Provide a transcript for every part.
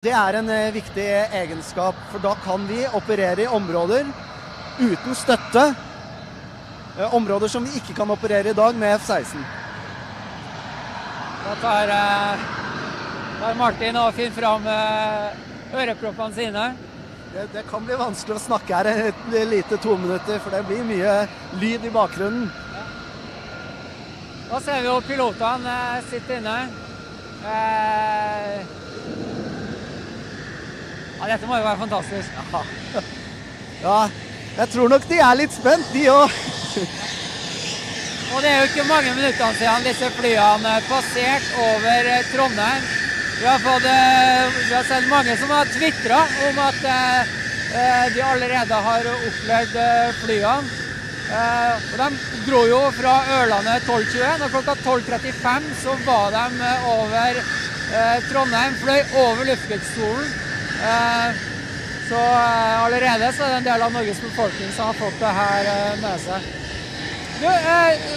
Det er en viktig egenskap, for da kan vi operere i områder uten støtte. Områder som vi ikke kan operere i dag med F-16. Da tar Martin og finner fram øreproppene sine. Det kan bli vanskelig å snakke her et lite 2 minutter, for det blir mye lyd i bakgrunnen. Ja. Da ser vi jo pilotene sitter inne. Ja, dette må jo være fantastisk. Ja. Ja, jeg tror nok de er litt spent, de også. Og det er jo ikke mange minutter siden disse flyene passert over Trondheim. Vi har sett mange som har twittret om at de allerede har opplevd flyene. Og de dro jo fra Ørlandet 12.21, og klokka 12.35 så var de over Trondheim, fløy over luftkrysstolen. Så allerede så er det en del av Norges befolkning som har fått det her med seg.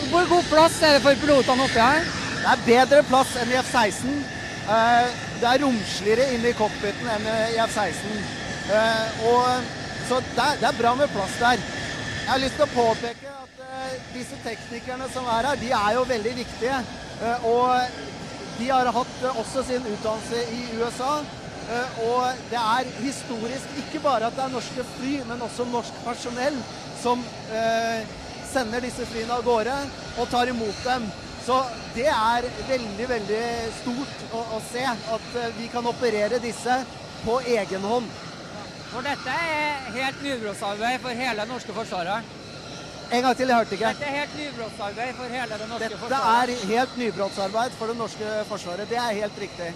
Hvor god plass er det for pilotene oppe her? Det er bedre plass enn i F-16. Det er romsligere inne i cockpiten enn i F-16. Så det er bra med plass der. Jeg har lyst til å påpeke at disse teknikerne som er her, de er jo veldig viktige. Og de har hatt også sin utdannelse i USA. Og det er historisk ikke bare at det er norske fly, men også norsk personell som sender disse flyene av gårde og tar imot dem. Så det er veldig, veldig stort å se at vi kan operere disse på egen hånd. For dette er helt nybrottsarbeid for hele det norske forsvaret. En gang til, jeg hørte ikke. Dette er helt nybrottsarbeid for hele det norske forsvaret. Dette er helt nybrottsarbeid for det norske forsvaret, det er helt riktig.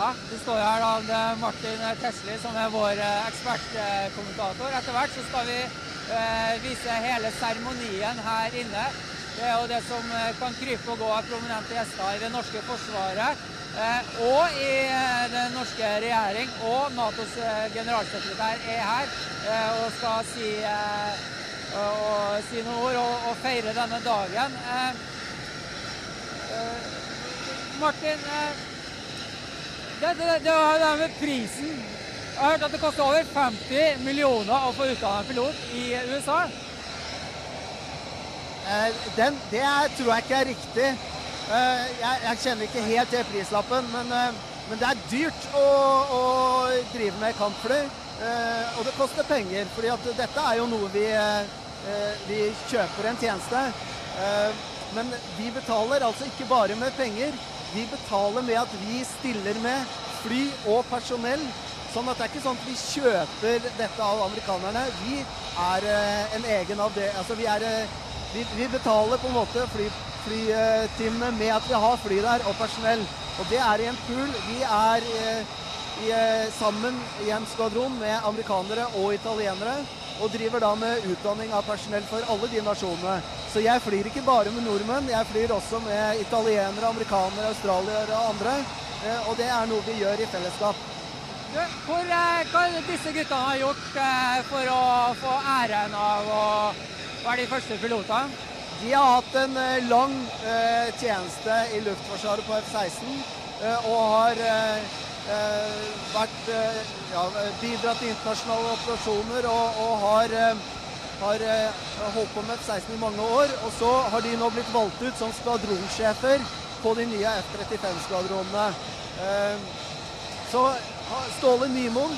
Ja, vi står her av Martin Tessli, som er vår ekspertkommentator. Etter hvert så skal vi vise hele seremonien her inne. Det er jo det som kan krype og gå av prominente gjester i det norske forsvaret, og i den norske regjering, og NATOs generalsekretær er her og skal si noen ord og feire denne dagen. Martin, det var det med prisen. Jeg har hørt at det koster over 50 millioner å få utdannet en pilot i USA. Det tror jeg ikke er riktig. Jeg kjenner ikke helt til prislappen, men det er dyrt å drive med kampfly. Og det koster penger, fordi at dette er jo noe vi kjøper en tjeneste. Men vi betaler altså ikke bare med penger. Vi betaler med at vi stiller med fly og personell, sånn at det er ikke sånn at vi kjøper dette av amerikanerne. Vi er en egen av det. Altså vi betaler på en måte flytimene med at vi har fly der og personell. Og det er i en pool. Vi er sammen i en skvadron med amerikanere og italienere, og driver da med utdanning av personell for alle de nasjonene. Så jeg flyr ikke bare med nordmenn, jeg flyr også med italienere, amerikanere, australiere og andre, og det er noe vi gjør i fellesskap. Hva er det disse guttene har gjort for å få æren av å være de første pilotene? De har hatt en lang tjeneste i luftforsvaret på F-16, og har bidratt til internasjonale operasjoner og har holdt på med F-16 i mange år. Og så har de nå blitt valgt ut som skvadronsjefer på de nye F-35-skvadronene. Så Ståle Nymoen,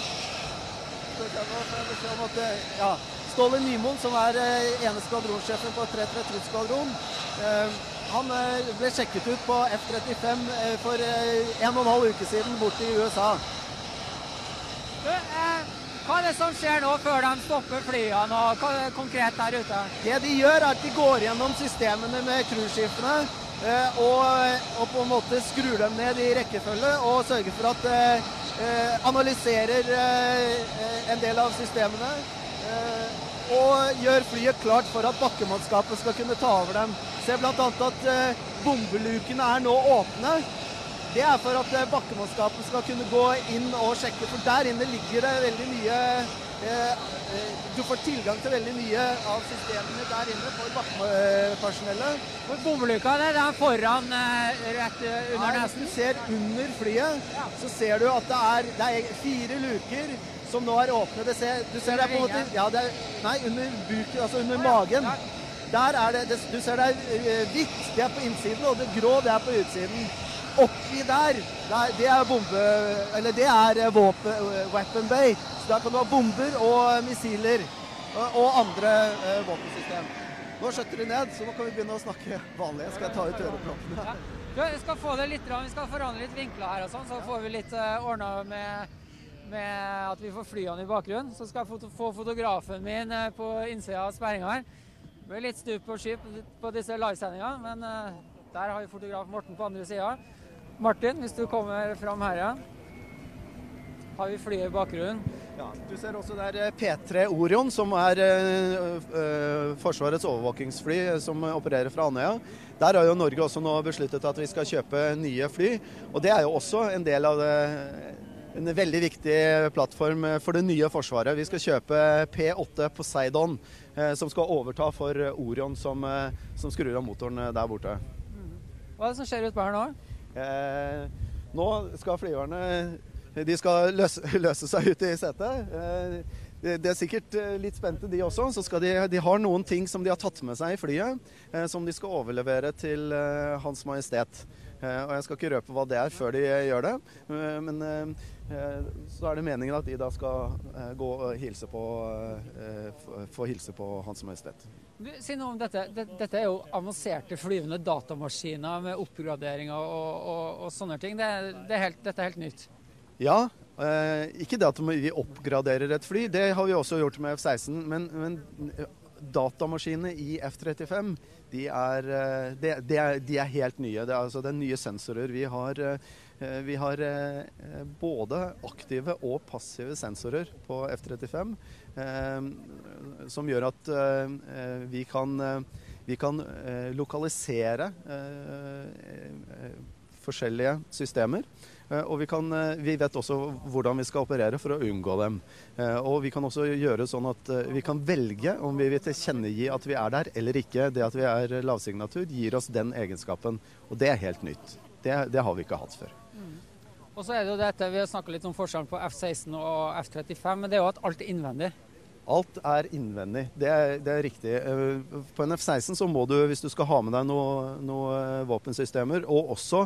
som er ene skvadronsjefen på 333-skvadron, han ble sjekket ut på F-35 for 1,5 uker siden borte i USA. Hva er det som skjer nå før de stopper flyene og konkret der ute? Det de gjør er at de går gjennom systemene med cruiseskiftene og på en måte skrur dem ned i rekkefølge og sørger for at de analyserer en del av systemene og gjør flyet klart for at bakkemannskapet skal kunne ta over dem. Se blant annet at bombelukene er nå åpne. Det er for at bakkemannskapet skal kunne gå inn og sjekke, for der inne ligger det veldig mye Du får tilgang til veldig mye av systemene der inne for vaktpersonellet. Men bommelukka der er foran rett under nesten. Du ser under flyet, så ser du at det er 4 luker som nå er åpne. Du ser det på en måte... Ja, nei, under buken, altså under magen. Der er det, du ser det er hvitt, det er på innsiden, og det grå, det er på utsiden. Oppi der, det er weapon bay, så der kan du ha bomber og missiler og andre våpensystem. Nå skjøtter de ned, så nå kan vi begynne å snakke vanlig. Skal jeg ta ut øreproppene? Vi skal få det litt rann, vi skal forandre litt vinkler her og sånn, så får vi litt ordnet med at vi får flyene i bakgrunnen. Så skal jeg få fotografen min på innsida av sperringen her. Det blir litt stup og skip på disse livesendingene, men der har vi fotograf Morten på andre siden. Martin, hvis du kommer fram her, har vi flyet i bakgrunnen. Ja, du ser også der P3 Orion, som er Forsvarets overvåkingsfly som opererer fra Andøya. Der har jo Norge også nå besluttet at vi skal kjøpe nye fly, og det er jo også en del av det... En veldig viktig plattform for det nye forsvaret. Vi skal kjøpe P8 Poseidon, som skal overta for Orion som skrur av motoren der borte. Hva er det som skjer ut på her nå? Nå skal flyverne løse seg ut i setet. Det er sikkert litt spente de også, så de har noen ting som de har tatt med seg i flyet, som de skal overlevere til Hans Majestet. Og jeg skal ikke røpe hva det er før de gjør det, men så er det meningen at de da skal gå og få hilse på Hans Majestet. Si noe om dette. Dette er jo avanserte flyvende datamaskiner med oppgraderinger og sånne ting. Dette er helt nytt. Ja, ikke det at vi oppgraderer et fly, det har vi også gjort med F-16, men datamaskinene i F-35, de er helt nye. Det er nye sensorer. Vi har både aktive og passive sensorer på F-35, som gjør at vi kan lokalisere forskjellige systemer, og vi vet også hvordan vi skal operere for å unngå dem. Og vi kan også gjøre sånn at vi kan velge om vi vil tilkjennegi at vi er der eller ikke. Det at vi er lavsignatur gir oss den egenskapen, og det er helt nytt. Det har vi ikke hatt før. Og så er det jo dette, vi har snakket litt om forskjellen på F-16 og F-35, men det er jo at alt er innvendig. Alt er innvendig, det er riktig. På en F-16 så må du, hvis du skal ha med deg noen våpensystemer, og også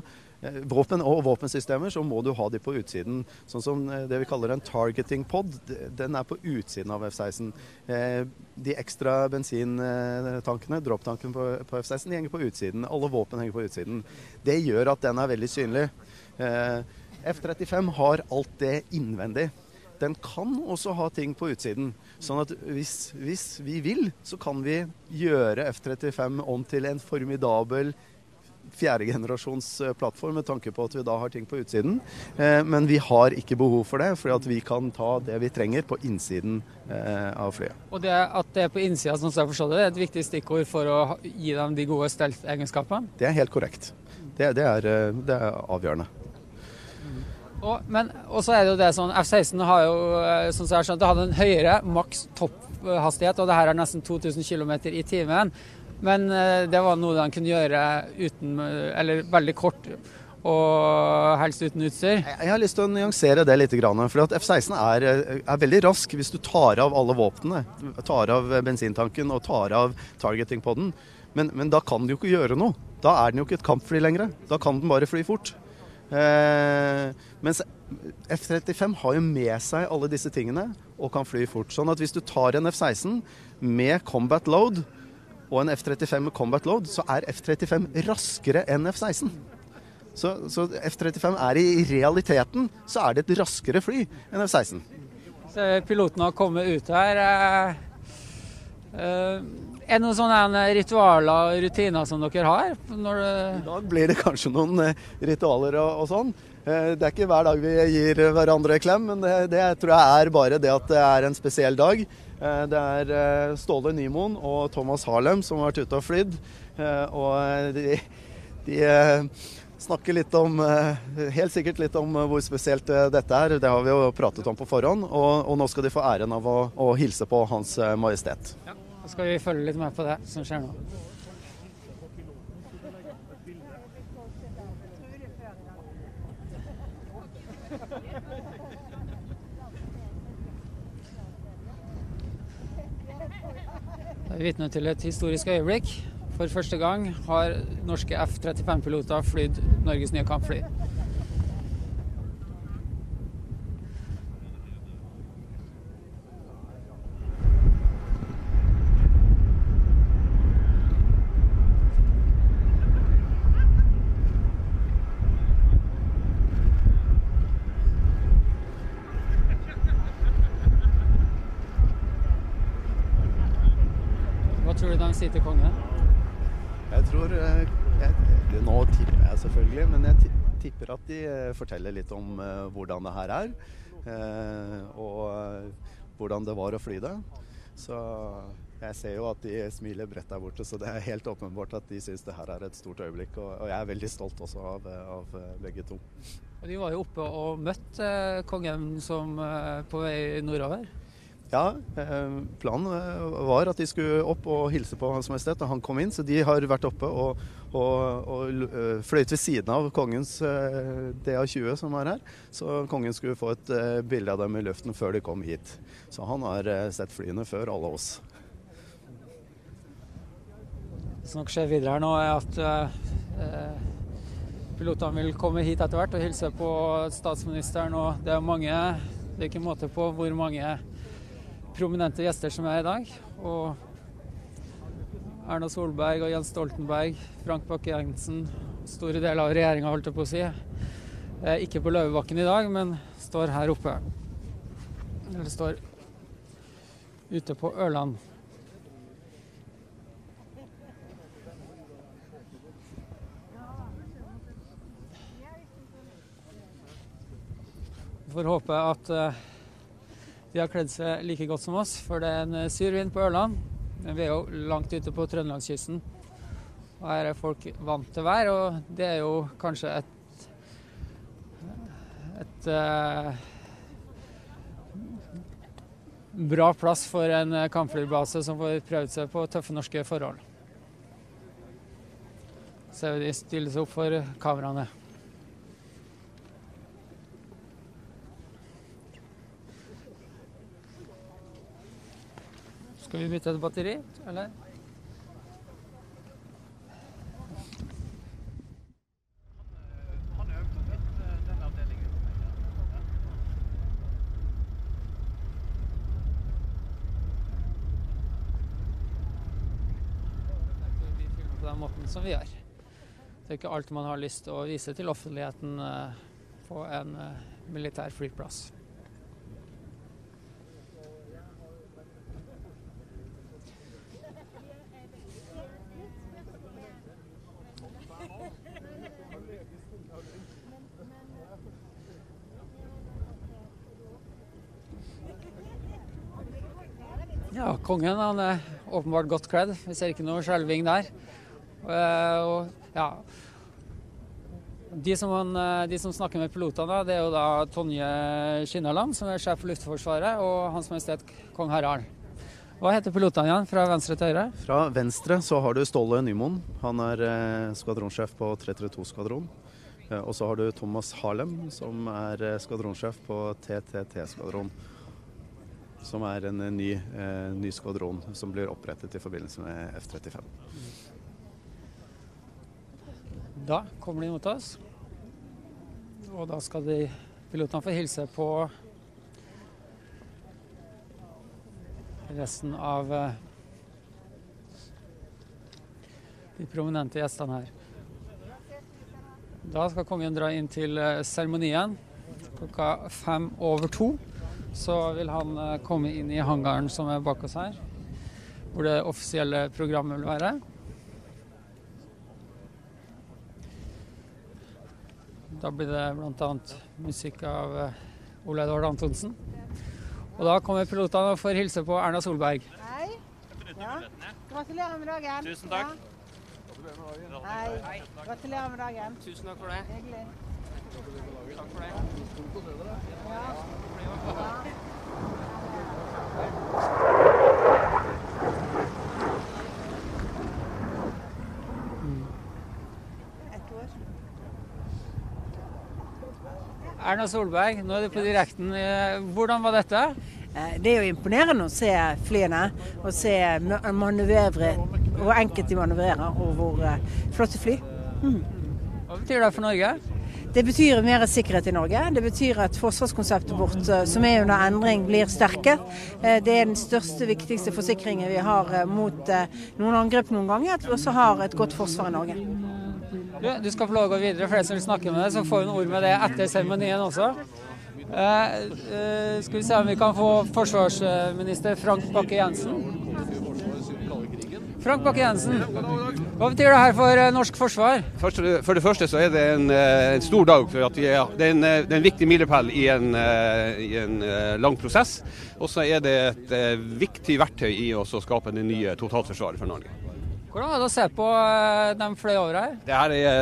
våpen og våpensystemer, så må du ha de på utsiden. Sånn som det vi kaller en targeting pod, den er på utsiden av F-16. De ekstra bensintankene, dropptanken på F-16, de henger på utsiden. Alle våpen henger på utsiden. Det gjør at den er veldig synlig. F-35 har alt det innvendig. Den kan også ha ting på utsiden, sånn at hvis vi vil, så kan vi gjøre F-35 om til en formidabel 4. generasjons plattform, med tanke på at vi da har ting på utsiden. Men vi har ikke behov for det, fordi vi kan ta det vi trenger på innsiden av flyet. Og det at det er på innsiden, som jeg forstår det, er et viktig stikkord for å gi dem de gode stealth-egenskapene? Det er helt korrekt. Det er avgjørende. Men også er det jo det sånn, F-16 har jo, som jeg har skjønt, det hadde en høyere maks topphastighet, og det her er nesten 2000 km/t, men det var noe den kunne gjøre uten, eller veldig kort, og helst uten utstyr. Jeg har lyst til å nyansere det litt, for F-16 er veldig rask hvis du tar av alle våpnene, tar av bensintanken og tar av targeting på den, men da kan du jo ikke gjøre noe. Da er den jo ikke et kampfly lenger, da kan den bare fly fort. Mens F-35 har jo med seg alle disse tingene og kan fly fort, sånn at hvis du tar en F-16 med combat load og en F-35 med combat load, så er F-35 raskere enn F-16. Så F-35 er i realiteten, så er det et raskere fly enn F-16. Så piloten har kommet ut her. Er det noen sånne ritualer og rutiner som dere har? I dag blir det kanskje noen ritualer og sånn. Det er ikke hver dag vi gir hverandre klem, men det tror jeg er bare det at det er en spesiell dag. Det er Ståle Nymoen og Thomas Harlem som har vært ute og flydd, og de snakke litt om, helt sikkert litt om hvor spesielt dette er. Det har vi jo pratet om på forhånd, og nå skal de få æren av å hilse på Hans Majestet. Ja, da skal vi følge litt med på det som skjer nå. Vi er vitne til et historisk øyeblikk. For første gang har norske F-35-piloter flydd Norges nye kampfly. Hva tror du de sier til kongen? Nå tipper jeg selvfølgelig, men jeg tipper at de forteller litt om hvordan det her er, og hvordan det var å fly det. Så jeg ser jo at de smiler bredt der borte, så det er helt åpenbart at de synes det her er et stort øyeblikk, og jeg er veldig stolt også av begge to. Og de var jo oppe og møtte kongen som på vei nordover. Ja, planen var at de skulle opp og hilse på Hans Majestet, og han kom inn, så de har vært oppe og fløyt ved siden av kongens DA-20 som er her, så kongen skulle få et bilde av dem i luften før de kom hit. Så han har sett flyene før alle oss. Det som nok skjer videre her nå er at pilotene vil komme hit etter hvert og hilse på statsministeren, og det er mange, det er ikke måte på hvor mange prominente gjester som er i dag, og Erna Solberg og Jens Stoltenberg, Frank Bakke Jensen, store deler av regjeringen holdt jeg på å si, ikke på Løvebakken i dag, men står her oppe, eller står ute på Ørland. Vi får håpe at de har kledd seg like godt som oss, for det er en sur vind på Ørland. Vi er jo langt ute på Trøndelagskysten, og her er folk vant til vær, og det er jo kanskje et bra plass for en kampflybase som får prøvd seg på tøffe norske forhold. Så de stiller seg opp for kameraene. Skal vi bytte et batteri, eller? Vi filmer på den måten som vi gjør. Det er ikke alt man har lyst til å vise til offentligheten på en militær flyplass. Ja, kongen han er åpenbart godt kledd. Vi ser ikke noe skjelving der. Ja. De som snakker med pilotene, det er jo da Tonje Kinnaland, som er sjef for Luftforsvaret, og Hans Majestet Kong Harald. Hva heter pilotene igjen, fra venstre til høyre? Fra venstre så har du Ståle Nymoen. Han er skvadronsjef på 332-skvadron. Og så har du Thomas Harlem, som er skvadronsjef på TTT-skvadron, som er en ny skvadron som blir opprettet i forbindelse med F-35. Da kommer de mot oss, og da skal de pilotene få hilse på resten av de prominente gjestene her. Da skal kongen dra inn til seremonien klokka 2:05. Så vil han komme inn i hangaren som er bak oss her, hvor det offisielle programmet vil være. Da blir det blant annet musikk av Ole Edvard Antonsen. Og da kommer pilotene og får hilse på Erna Solberg. Hei. Ja. Gratulerer med dagen. Tusen takk. Hei. Gratulerer med dagen. Tusen takk for det. Hyggelig. Takk for det. Ja. Erna Solberg, nå er det på direkten. Hvordan var dette? Det er jo imponerende å se flyene, og se hvor enkelt de manøvrerer, og hvor flotte fly. Hva betyr det for Norge? Det betyr mer sikkerhet i Norge. Det betyr at forsvarskonseptet vårt, som er under endring, blir sterkere. Det er den største, viktigste forsikringen vi har mot noen angrep noen ganger, at vi også har et godt forsvar i Norge. Du skal få lov å gå videre, for de som vil snakke med deg, så får du en ord med det etter seremonien også. Skal vi se om vi kan få forsvarsminister Frank Bakke Jensen. Frank Bakke Jensen, hva betyr det her for norsk forsvar? For det første så er det en stor dag, for at det er en viktig milepæl i en lang prosess. Og så er det et viktig verktøy i å skape det nye totalforsvaret for Norge. Hvordan er det å se på de fløy over her?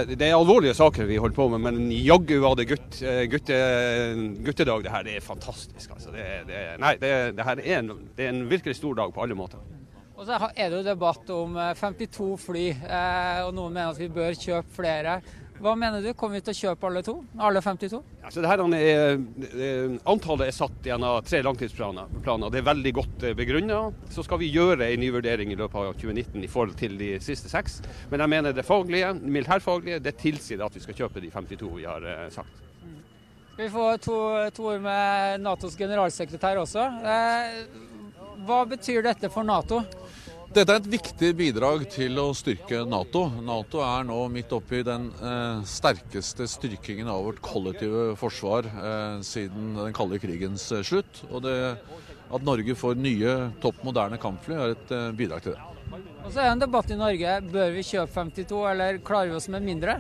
Det er alvorlige saker vi holder på med, men jaggu var det guttedag. Det her det er fantastisk. Altså. Det er en virkelig stor dag på alle måter. Og så er det jo debatt om 52 fly, og noen mener at vi bør kjøpe flere. Hva mener du? Kommer vi til å kjøpe alle to? Alle 52? Altså det her antallet er satt gjennom 3 langtidsplaner. Det er veldig godt begrunnet. Så skal vi gjøre en ny vurdering i løpet av 2019 i forhold til de siste 6. Men jeg mener det militærfaglige, det tilsier at vi skal kjøpe de 52 vi har sagt. Skal vi få to ord med NATOs generalsekretær også? Hva betyr dette for NATO? Dette er et viktig bidrag til å styrke NATO. NATO er nå midt oppe i den sterkeste styrkingen av vårt kollektive forsvar siden den kalde krigens slutt. Og at Norge får nye, toppmoderne kampfly er et bidrag til det. Og så er det en debatt i Norge. Bør vi kjøpe 52, eller klarer vi oss med mindre?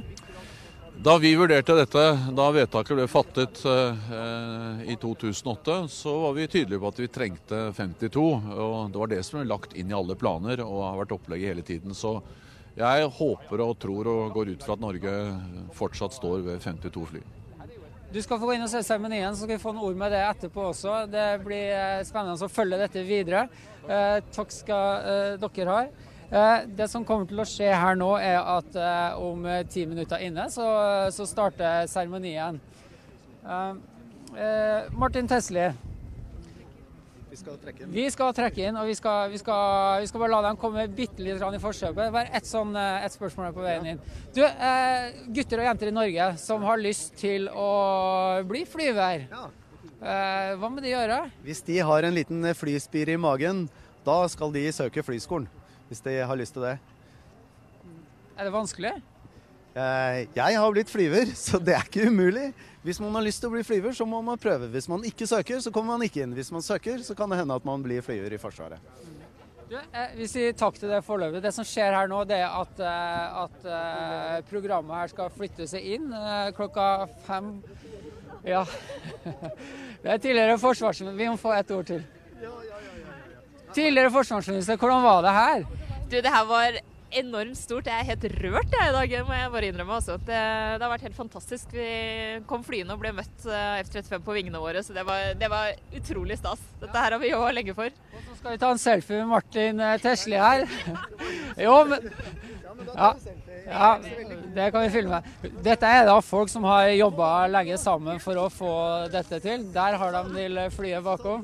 Da vi vurderte dette, da vedtaket ble fattet i 2008, så var vi tydelige på at vi trengte 52, og det var det som ble lagt inn i alle planer og har vært opplegget hele tiden. Så jeg håper og tror og går ut fra at Norge fortsatt står ved 52 fly. Du skal få gå inn og se seremonien, så skal vi få noen ord med det etterpå også. Det blir spennende å følge dette videre. Takk skal dere ha. Det som kommer til å skje her nå er at om 10 minutter inne så starter seremonien. Martin Tessli. Vi skal trekke inn, og vi skal bare la dem komme bittelitt i forsøket. Bare et spørsmål på veien inn. Du, gutter og jenter i Norge som har lyst til å bli flyver, hva må de gjøre? Hvis de har en liten flyspire i magen, da skal de søke flyskolen. Hvis de har lyst til det. Er det vanskelig? Jeg har blitt flyver, så det er ikke umulig. Hvis man har lyst til å bli flyver, så må man prøve. Hvis man ikke søker, så kommer man ikke inn. Hvis man søker, så kan det hende at man blir flyver i Forsvaret. Vi sier takk til det forløpet. Det som skjer her nå, det er at programmet her skal flytte seg inn klokka 5. Ja. Det er tidligere forsvarsminister. Vi må få et ord til. Tidligere forsvarsminister, hvordan var det her? Du, det her var enormt stort. Jeg er helt rørt i dag, må jeg bare innrømme. Altså. Det har vært helt fantastisk. Vi kom flyene og ble møtt F-35 på vingene våre, så det var utrolig stas. Dette her har vi jobbet lenge for. Og så skal vi ta en selfie med Martin Tessli her. Jo, men... Ja, det kan vi filme. Dette er da folk som har jobbet lenge sammen for å få dette til. Der har de til flyet bakom.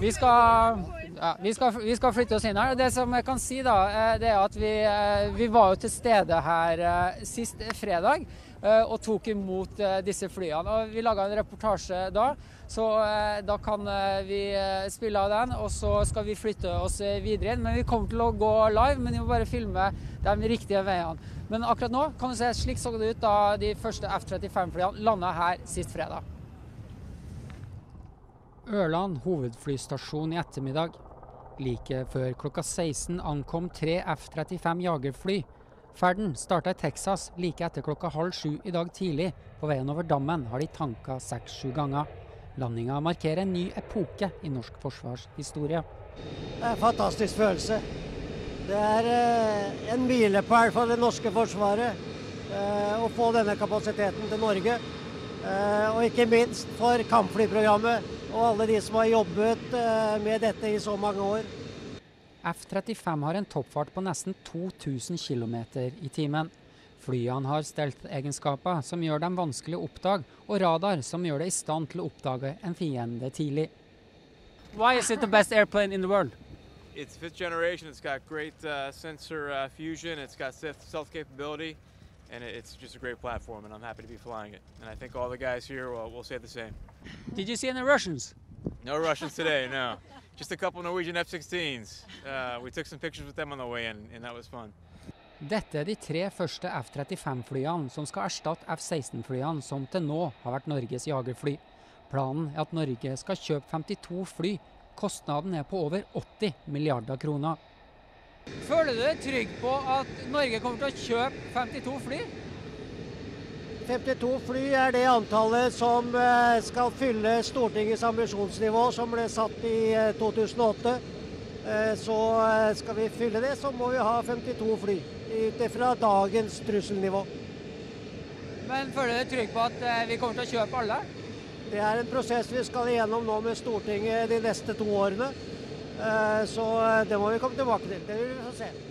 Vi skal flytte oss inn her. Det som jeg kan si da, det er at vi var jo til stede her sist fredag og tok imot disse flyene. Og vi laget en reportasje da, så da kan vi spille av den, og så skal vi flytte oss videre inn. Men vi kommer til å gå live, men vi må bare filme de riktige veiene. Men akkurat nå kan du se slik så det ut da de første F-35-flyene landet her sist fredag. Ørland hovedflystasjon i ettermiddag. Like før klokka 16 ankom 3 F-35 jagerfly. Ferden startet i Texas like etter klokka 6:30 i dag tidlig. På veien over dammen har de tanket 6-7 ganger. Landingen markerer en ny epoke i norsk forsvarshistorie. Det er en fantastisk følelse. Det er en milepæl for det norske forsvaret å få denne kapasiteten til Norge. Og ikke minst for kampflyprogrammet og alle de som har jobbet med dette i så mange år. F-35 har en toppfart på nesten 2000 km i timen. Flyene har stealth-egenskaper som gjør dem vanskelig å oppdage, og radar som gjør det I stand til å oppdage en fiende tidlig. Why is it the best airplane in the world? It's fifth generation. It's got great sensor fusion. It's got stealth capability, and it's just a great platform. And I'm happy to be flying it. And I think all the guys here will say the same. Did you see any Russians? No Russians today. No, just a couple Norwegian F-16s. We took some pictures with them on the way in, and that was fun. Dette de tre første F-35-flyene som skal erstatte F-16-flyene som til nå har vært Norges jagerfly. Planen at Norge skal kjøpe 52 fly. Kostnaden på over 80 milliarder kroner. Føler du deg trygg på at Norge kommer til å kjøpe 52 fly? 52 fly det antallet som skal fylle Stortingets ambisjonsnivå som ble satt I 2008. Så skal vi fylle det, så må vi ha 52 fly utifra dagens trusselnivå. Men føler du deg trygg på at vi kommer til å kjøpe alle? Det en prosess vi skal igjennom nå med Stortinget de neste 2 årene, så det må vi komme tilbake til. Det vil vi få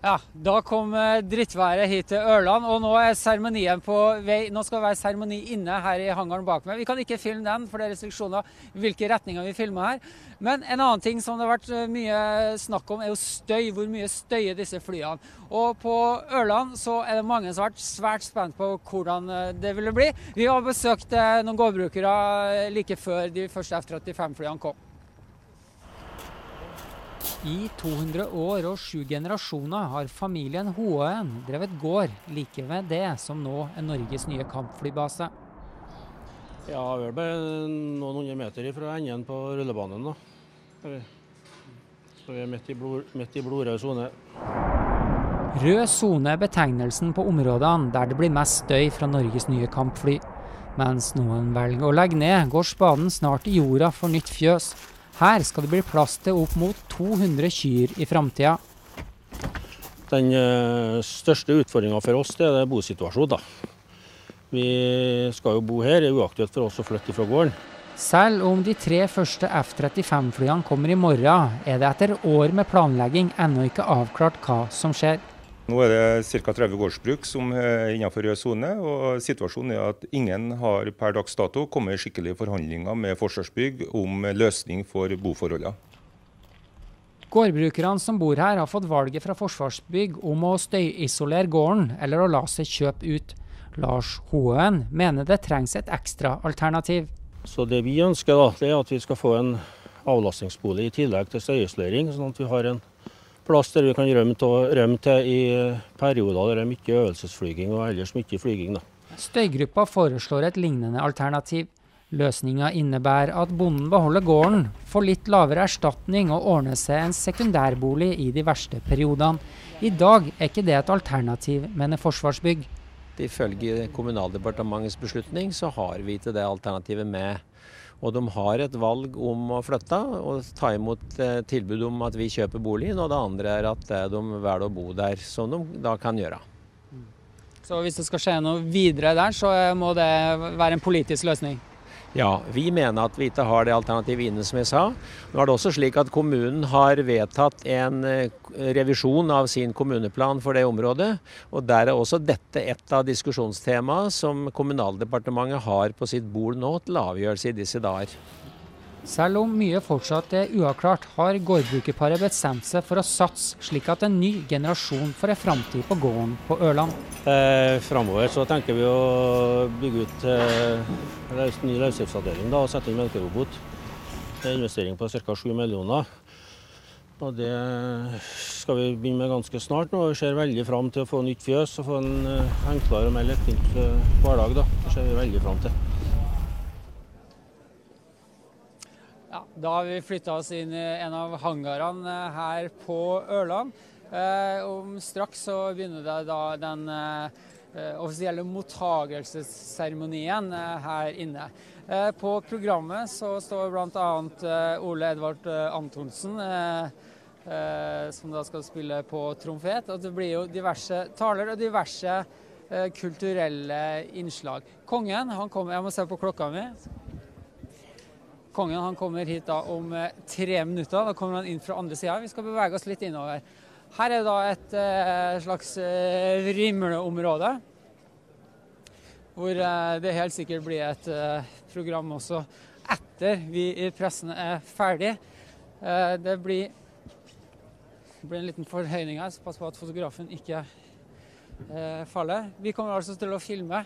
Ja, da kom drittværet hit til Ørland, og nå seremonien på vei. Nå skal det være seremoni inne her I hangaren bak meg. Vi kan ikke filme den, for det restriksjoner hvilke retninger vi filmer her. Men en annen ting som det har vært mye snakk om jo støy, hvor mye støyer disse flyene. Og på Ørland så det mange som har vært svært spent på hvordan det ville bli. Vi har besøkt noen gårdbrukere like før de første F-35-flyene kom. I 200 år og 7 generasjoner har familien Håen drevet gård like ved det som nå Norges nye kampflybase. Ja, vi bare noen hundre meter fra enden på rullebanen da. Så vi midt i blodrød zone. Rød zone betegnelsen på områdene der det blir mest støy fra Norges nye kampfly. Mens noen velger å legge ned, går spaden snart I jorda for nytt fjøs. Her skal det bli plass til opp mot 200 kyr I fremtiden. Den største utfordringen for oss det bosituasjonen. Da. Vi skal jo bo her, det uaktuelt for oss å flytte fra gården. Selv om de tre første F-35-flyene kommer I morgen, det etter år med planlegging ennå ikke avklart hva som skjer. Nå det ca. 30 gårdsbruk som innenfor rød zone, og situasjonen at ingen har per dags dato kommet skikkelige forhandlinger med Forsvarsbygg om løsning for boforholdene. Gårdbrukerne som bor her har fått valget fra Forsvarsbygg om å støyisolere gården eller å la seg kjøpe ut. Lars Håen mener det trengs et ekstra alternativ. Så det vi ønsker da, det at vi skal få en avlastningsbolig I tillegg til støyisolering, sånn at vi har en plass der vi kan rømme til I perioder der det mye øvelsesflyging og ellers mye flyging. Da. Støygruppa foreslår et lignende alternativ. Løsningen innebærer at bonden beholder gården, får litt lavere erstatning og ordner seg en sekundærbolig I de verste periodene. I dag ikke det et alternativ, mener Forsvarsbygg. Ifølge Kommunaldepartementets beslutning så har vi til det alternativet med. Og de har et valg om å flytte og ta imot tilbud om at vi kjøper boligen, og det andre at de velger å bo der, som de da kan gjøre. Så hvis det skal skje noe videre der, så må det være en politisk løsning? Ja, vi mener at vi ikke har det alternativet inne, som jeg sa. Nå er det også slik at kommunen har vedtatt en revisjon av sin kommuneplan for det området, og der er også dette et av diskusjonstemaene som Kommunaldepartementet har på sitt bord nå til avgjørelse i disse dager. Selv om mye fortsatt er uavklart, har gårdbrukerparet bestemt seg for å satse slik at en ny generasjon får en framtid på gården på Ørland. Fremover så tenker vi å bygge ut ny løsdriftsavdeling og sette inn melkerobot. Det er en investering på ca. 7 millioner. Og det skal vi begynne med ganske snart nå. Vi ser veldig frem til å få nytt fjøs og få en enklere og mer lettvint hverdag. Da. Det ser vi veldig frem til. Ja, da har vi flyttet oss inn i en av hangarene her på Ørland. Om straks så begynner det da den offisielle mottagelsesseremonien her inne. På programmet så står blant annet Ole Edvard Antonsen, som da skal spille på trompet. Og det blir jo diverse taler og diverse kulturelle innslag. Kongen, han kommer, jeg må se på klokka mi. Kongen han kommer hit da om 3 minutter, da kommer han inn fra andre siden. Vi skal bevege oss litt innover. Her er da et slags vrimleområde, hvor det helt sikkert blir et program også etter vi i pressen er ferdig. Det blir en liten forhøyning her, så pass på at fotografen ikke faller. Vi kommer altså til å filme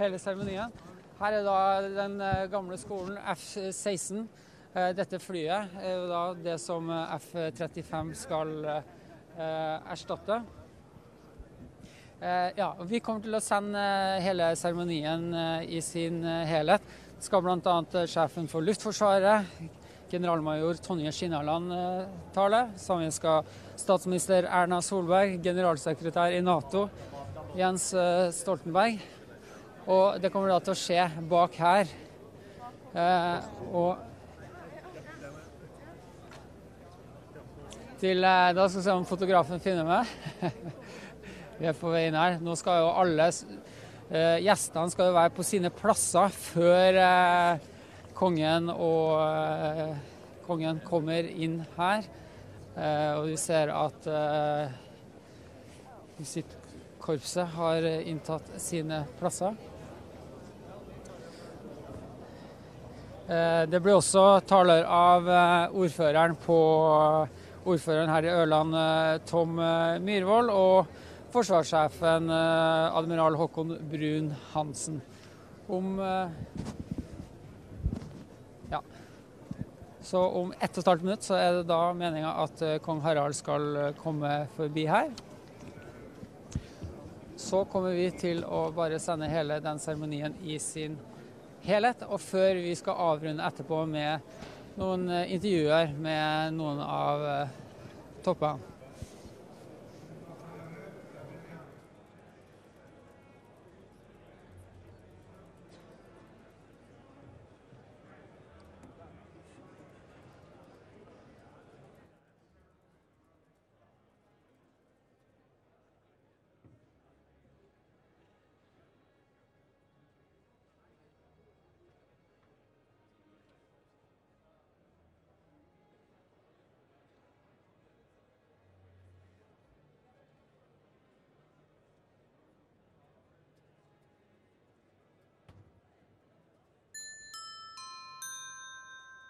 hele seremonien. Her er da den gamle skolen F-16. Dette flyet er jo da det som F-35 skal erstatte. Ja, vi kommer til å sende hele seremonien i sin helhet. Det skal blant annet sjefen for Luftforsvaret, generalmajor Tonje Kinnaland, tale. Sammen skal statsminister Erna Solberg, generalsekretær i NATO Jens Stoltenberg. Og det kommer da til å skje bak her. Da skal vi se om fotografen finner meg. Vi er på vei inn her. Nå skal jo alle gjestene skal jo være på sine plasser før kongen kommer inn her. Og vi ser at korpset har inntatt sine plasser. Det ble også taler av ordføreren her i Ørland, Tom Myhrvold, og forsvarssjefen, admiral Håkon Bruun Hansen. Så om 1,5 minutt så er det da meningen at Kong Harald skal komme forbi her. Så kommer vi til å bare sende hele den seremonien i sin helhet, og før vi skal avrunde etterpå med noen intervjuer med noen av toppene.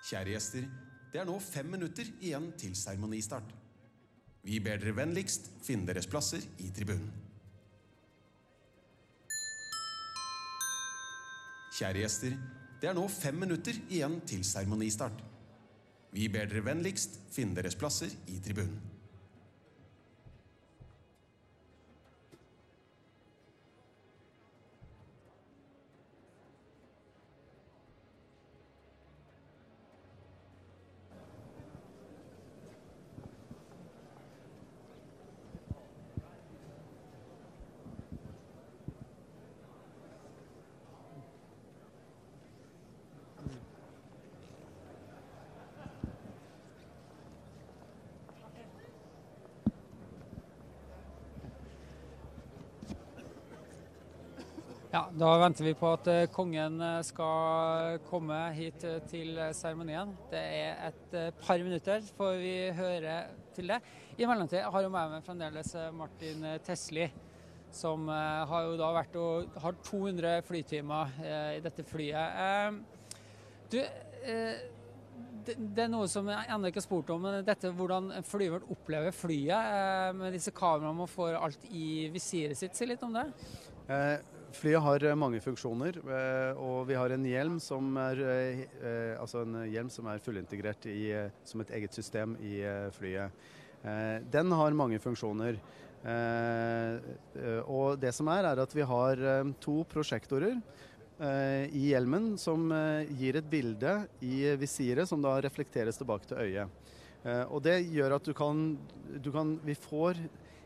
Kjære gjester, det er nå 5 minutter igjen til seremonistart. Vi ber dere vennligst finne deres plasser i tribunen. Kjære gjester, det er nå 5 minutter igjen til seremonistart. Vi ber dere vennligst finne deres plasser i tribunen. Ja, da venter vi på at kongen skal komme hit til seremonien. Det er et par minutter, får vi høre til det. I mellomtid har jo med meg fremdeles Martin Tessli, som har jo da vært og har 200 flytimer i dette flyet. Du, det er noe som jeg enda ikke har spurt om, men dette hvordan flyveren opplever flyet med disse kameraene og får alt i visiret sitt. Si litt om det. Flyet har mange funksjoner, og vi har en hjelm som er, fullintegrert som et eget system i flyet. Den har mange funksjoner, og det som er at vi har to prosjektorer i hjelmen som gir et bilde i visiret som da reflekteres tilbake til øyet. Og det gjør at vi får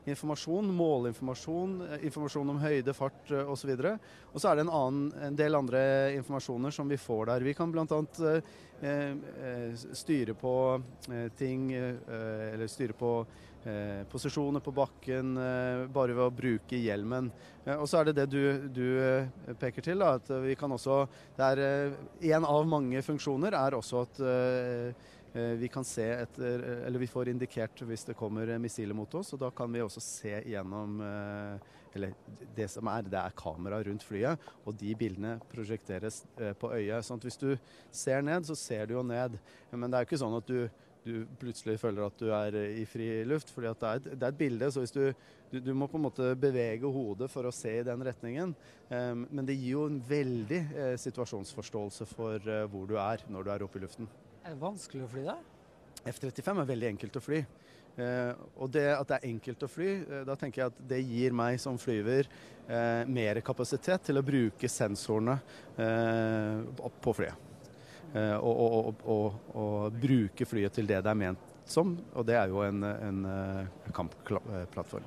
informasjon, målinformasjon, informasjon om høyde, fart og så videre. Og så er det en del andre informasjoner som vi får der. Vi kan blant annet styre på ting, eller styre på posisjoner på bakken, bare ved å bruke hjelmen. Og så er det det du peker til, da, at vi kan også, en av mange funksjoner er også at vi kan se etter, eller vi får indikert hvis det kommer missiler mot oss, og da kan vi også se gjennom, eller det er kamera rundt flyet, og de bildene prosjekteres på øyet. Sånn at hvis du ser ned, så ser du jo ned. Men det er jo ikke sånn at du plutselig føler at du er i fri luft, fordi at det er et bilde, så hvis du må på en måte bevege hodet for å se i den retningen. Men det gir jo en veldig situasjonsforståelse for hvor du er når du er oppe i luften. Er det vanskelig å fly der? F-35 er veldig enkelt å fly. Og det at det er enkelt å fly, da tenker jeg at det gir meg som flyver mer kapasitet til å bruke sensorene på flyet. Og bruke flyet til det det er ment som, og det er jo en kampplattform.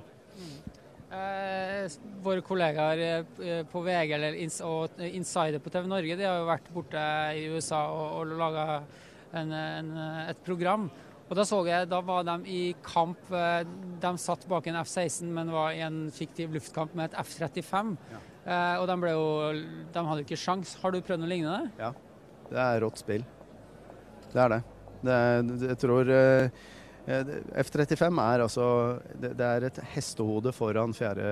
Våre kollegaer på VG og Insider på TV Norge, de har jo vært borte i USA og laget et program, og da så jeg, da var de i kamp, de satt bak en F-16, men var i en fiktiv luftkamp med et F-35, ja. Og de hadde ikke sjans. Har du prøvd noe lignende? Ja, det er rått spill. Det er det. Jeg tror F-35 er altså, det er et hestehode foran fjerde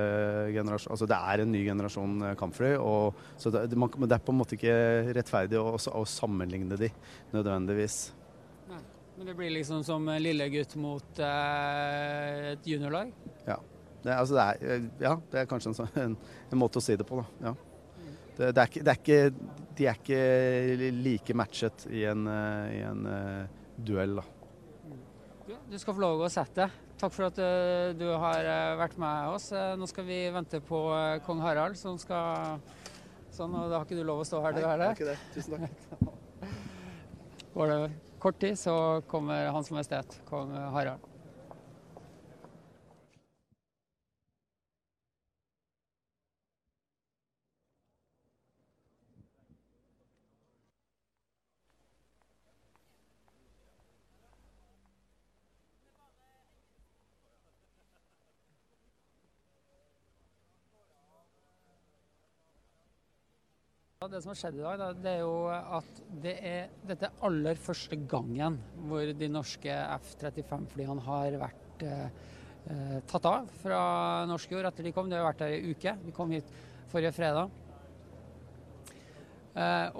generasjon, altså det er en ny generasjon kampfly, og så det er på en måte ikke rettferdig å sammenligne de nødvendigvis. Nei, men det blir liksom som lille gutt mot et juniorlag? Ja, det er kanskje en måte å si det på, da, ja. De er ikke like matchet i en duell, da. Du skal få lov å sette. Takk for at du har vært med oss. Nå skal vi vente på Kong Harald, som skal... Sånn, og da har ikke du lov å stå her, du er det? Nei, det er ikke det. Tusen takk. Går det kort tid, så kommer Hans Majestet, Kong Harald. Det som har skjedd i dag, det er jo at dette er aller første gangen hvor de norske F-35-flyene har vært tatt av fra norsk jord etter de kom. De har vært her i uke. De kom hit forrige fredag.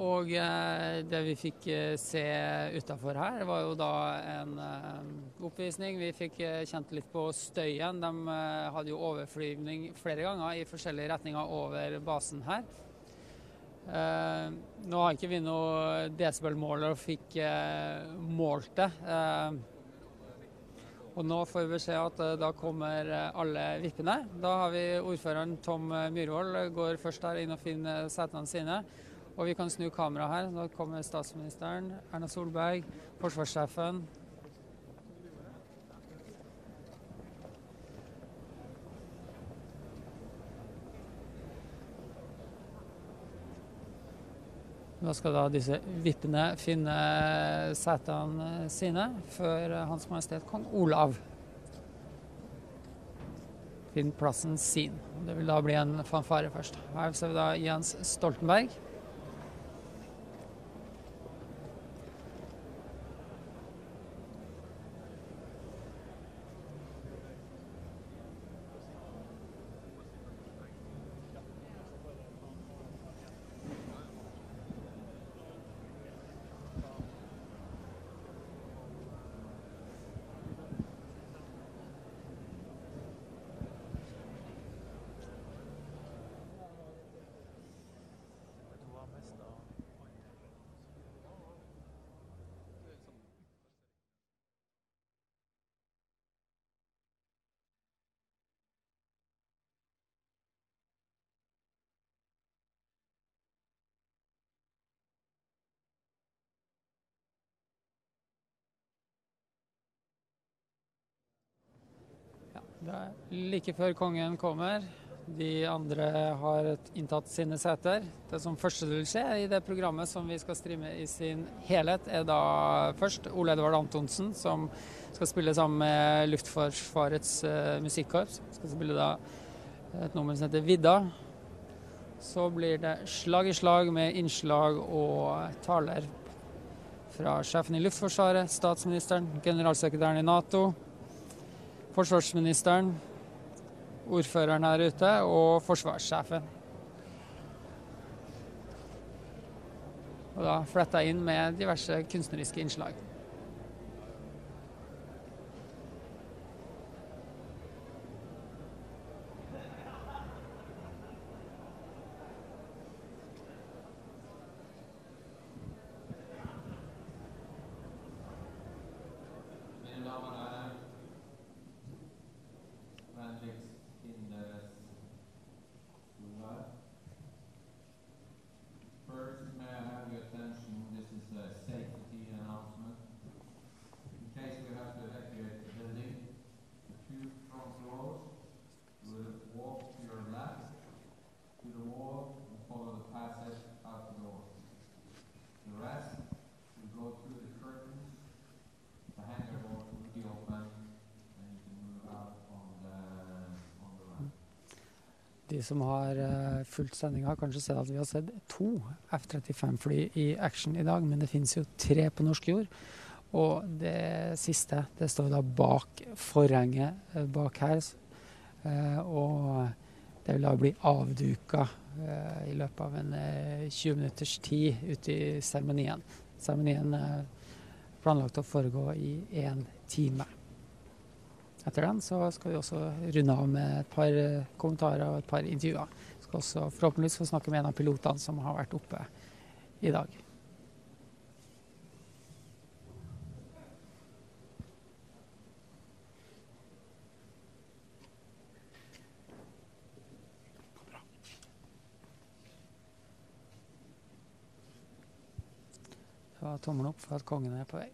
Og det vi fikk se utenfor her var jo da en oppvisning. Vi fikk kjent litt på støyen. De hadde jo overflyvning flere ganger i forskjellige retninger over basen her. Nå har ikke vi noe decibelmåler og fikk målt det, og nå får vi beskjed at da kommer alle vippene. Da har vi ordføreren Tom Myhrvold går først her inn og finner setene sine, og vi kan snu kamera her. Da kommer statsministeren, Erna Solberg, forsvarssjefen. Da skal da disse vippene finne setene sine før Hans Majestet Kong Olav. finne plassen sin. Det vil da bli en fanfare først. Her ser vi da Jens Stoltenberg. Det er like før kongen kommer. De andre har inntatt sine seter. Det som første vil skje i det programmet som vi skal streame i sin helhet, er da først Ole Edvard Antonsen, som skal spille sammen med Luftforsvarets musikkorps. Skal spille da et nummer som heter Vidda. Så blir det slag i slag med innslag og taler fra sjefen i Luftforsvaret, statsministeren, generalsekretæren i NATO, forsvarsministeren, ordføreren her ute og forsvarssjefen. Og da flettet jeg inn med diverse kunstneriske innslag. De som har fulgt sendingen har kanskje sett at vi har sett 2 F-35-fly i action i dag, men det finnes jo 3 på norsk jord. Og det siste, det står da bak forhenget bak her, og det vil da bli avduket i løpet av en 20 minutters tid ute i seremonien. Seremonien er planlagt å foregå i 1 time. Etter den så skal vi også runde av med et par kommentarer og et par intervjuer. Vi skal også forhåpentligvis få snakke med en av pilotene som har vært oppe i dag. Det var tommelen opp for at kongen er på vei.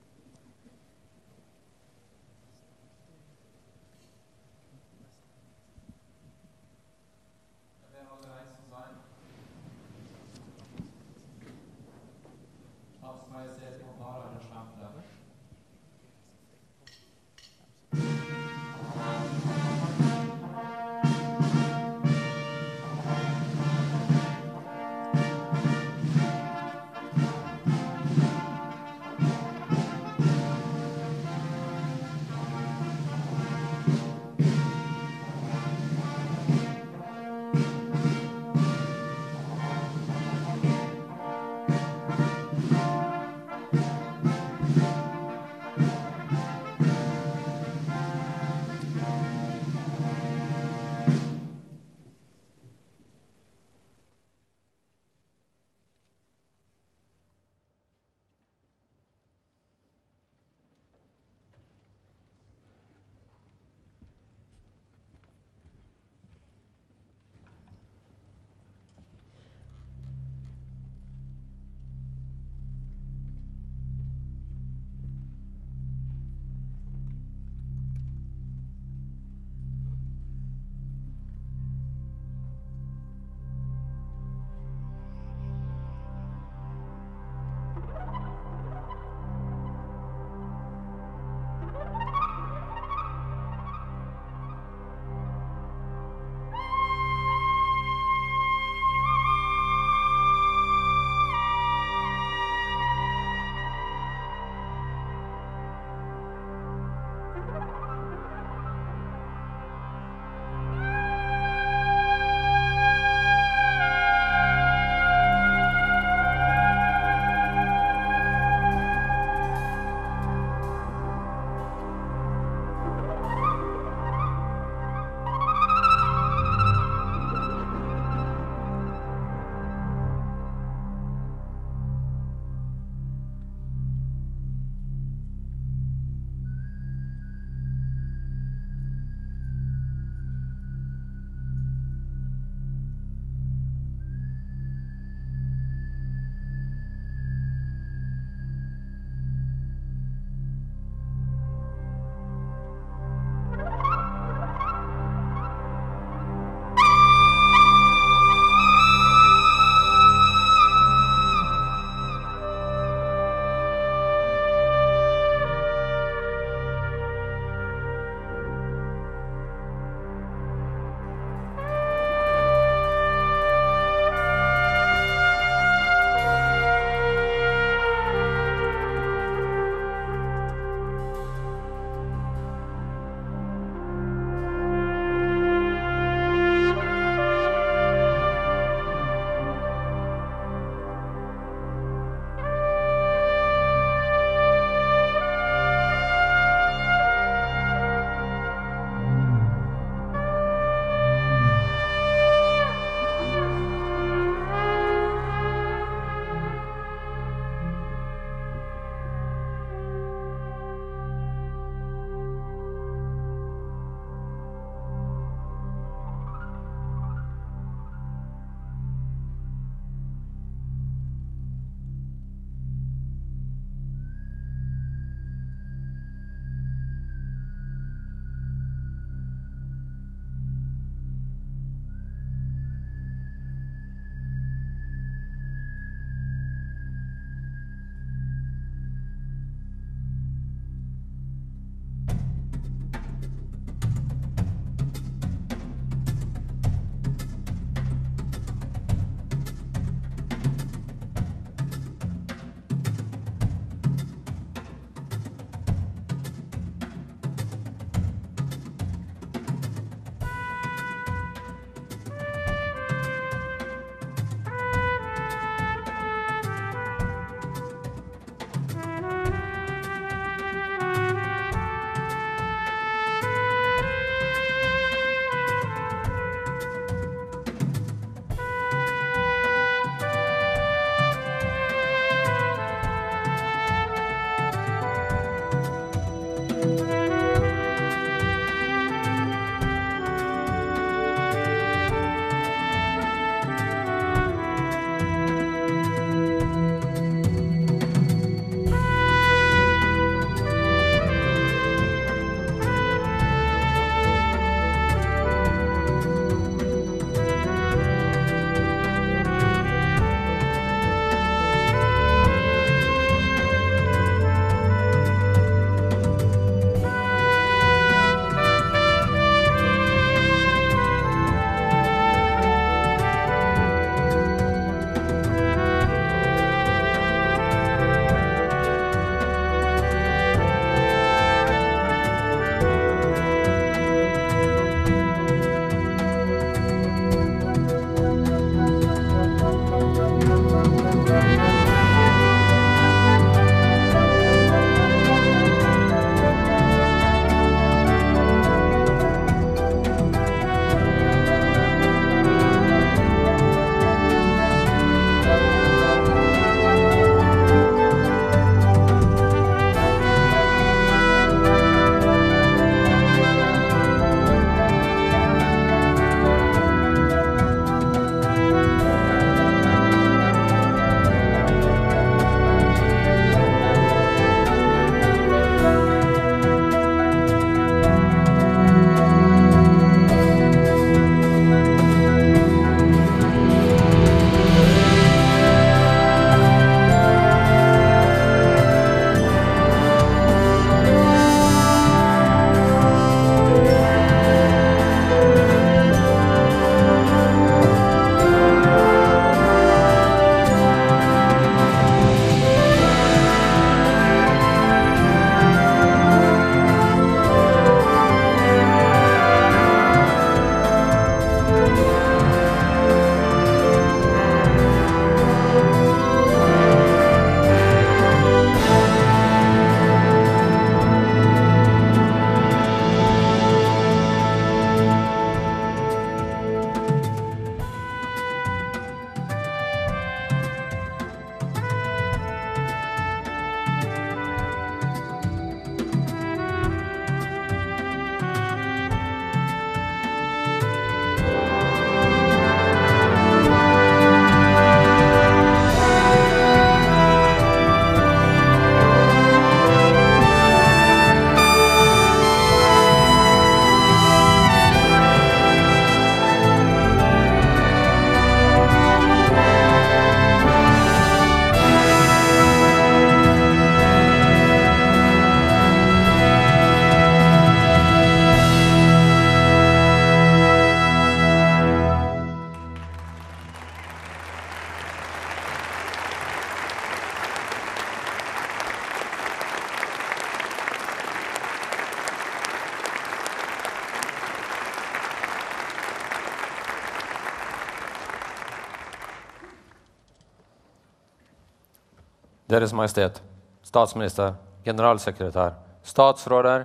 Deres Majestet, statsminister, generalsekretær, statsråder,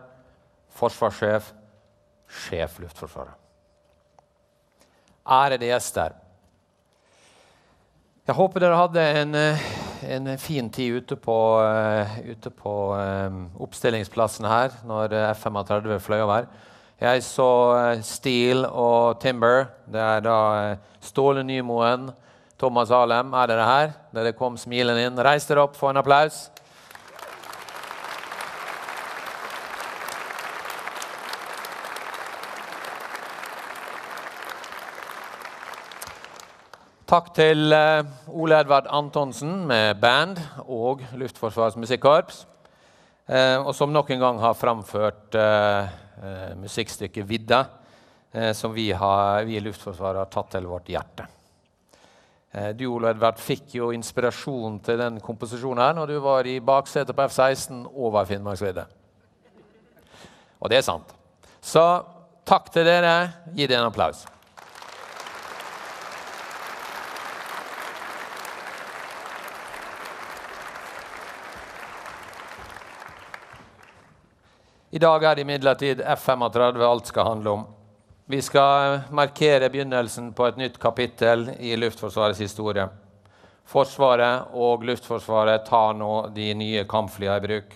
forsvarssjef, sjef luftforsvaret. Ærede gjester. Jeg håper dere hadde en fin tid ute på oppstillingsplassen her, når F-35 fløy over. Jeg så Steel og Timber, det er da Ståle Nymoen, Thomas Harlem, er dere her? Dere kom smilen inn, reis dere opp, få en applaus. Takk til Ole Edvard Antonsen med band og Luftforsvarets musikkorps, og som nok en gang har framført musikkstykket Vidda, som vi i Luftforsvaret har tatt til vårt hjerte. Du, Ole Edvard, fikk jo inspirasjon til den komposisjonen her når du var i baksetet på F-16 over Finnmarksvidda. Og det er sant. Så takk til dere. Gi dere en applaus. I dag er det imidlertid F-35 alt skal handle om. Vi skal markere begynnelsen på et nytt kapittel i Luftforsvarets historie. Forsvaret og Luftforsvaret tar nå de nye kampflyene i bruk.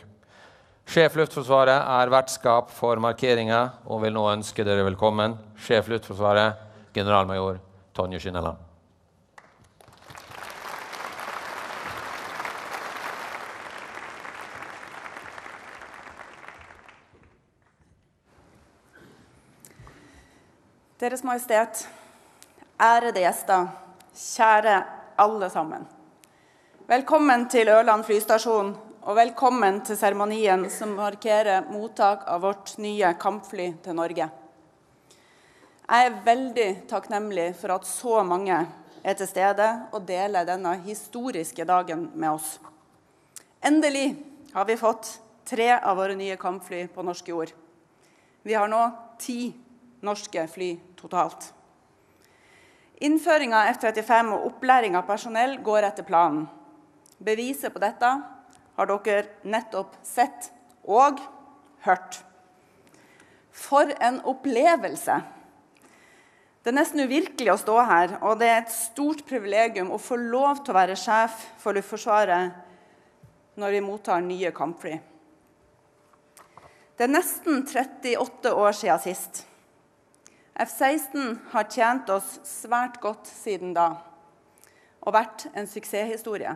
Sjef Luftforsvaret er vertskap for markeringen og vil nå ønske dere velkommen. Sjef Luftforsvaret, generalmajor Tonje Kinnaland. Deres Majestet, ærede gjester, kjære alle sammen. Velkommen til Ørland flystasjon, og velkommen til seremonien som markerer mottak av vårt nye kampfly til Norge. Jeg er veldig takknemlig for at så mange er til stede og deler denne historiske dagen med oss. Endelig har vi fått 3 av våre nye kampfly på norsk jord. Vi har nå 10 norske fly totalt. Innføringen av F-35 og opplæring av personell går etter planen. Beviset på dette har dere nettopp sett og hørt. For en opplevelse! Det er nesten uvirkelig å stå her, og det er et stort privilegium å få lov til å være sjef for Luftforsvaret når vi mottar nye kampfly. Det er nesten 38 år siden sist. F-16 har tjent oss svært godt siden da, og vært en suksesshistorie.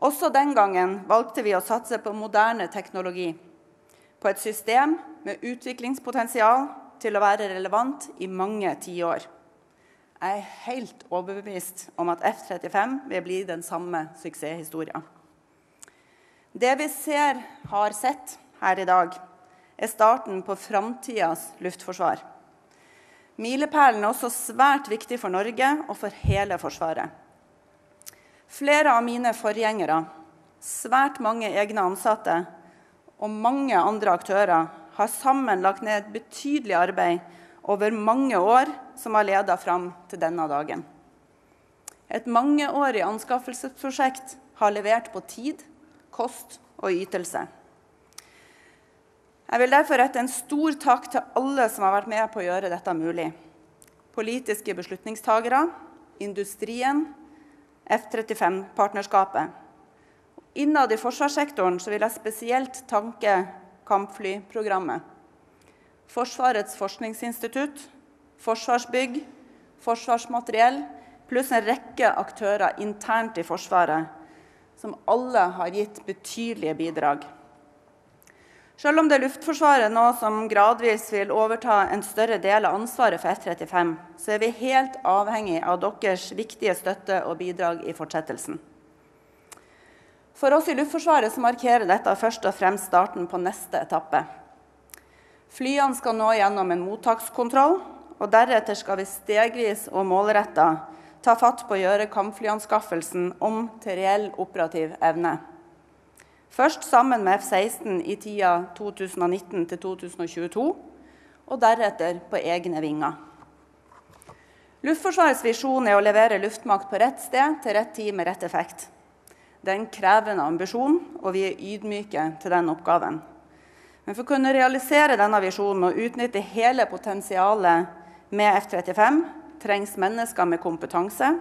Også den gangen valgte vi å satse på moderne teknologi, på et system med utviklingspotensial til å være relevant i mange tiår. Jeg er helt overbevist om at F-35 vil bli den samme suksesshistorien. Det vi har sett her i dag, er starten på framtidens luftforsvar. Milepælen er også svært viktig for Norge og for hele Forsvaret. Flere av mine forgjengere, svært mange egne ansatte og mange andre aktører har sammen lagt ned et betydelig arbeid over mange år som har ledet fram til denne dagen. Et mangeårig anskaffelsesprosjekt har levert på tid, kost og ytelse. Jeg vil derfor rette en stor takk til alle som har vært med på å gjøre dette mulig. Politiske beslutningstagere, industrien, F-35-partnerskapet. Innad i forsvarssektoren vil jeg spesielt tanke kampflyprogrammet. Forsvarets forskningsinstitutt, forsvarsbygg, forsvarsmateriell, pluss en rekke aktører internt i Forsvaret, som alle har gitt betydelige bidrag. Selv om det er Luftforsvaret nå som gradvis vil overta en større del av ansvaret for F-35, så er vi helt avhengig av deres viktige støtte og bidrag i fortsettelsen. For oss i Luftforsvaret så markerer dette først og fremst starten på neste etappe. Flyene skal nå gjennom en mottakskontroll, og deretter skal vi stegvis og målrettet ta fatt på å gjøre kampflyanskaffelsen om til reell operativ evne. Først sammen med F-16 i tida 2019–2022, og deretter på egne vinger. Luftforsvarets visjon er å levere luftmakt på rett sted til rett tid med rett effekt. Det er en krevende ambisjon, og vi er ydmyke til den oppgaven. Men for å kunne realisere denne visjonen og utnytte hele potensialet med F-35, trengs mennesker med kompetanse,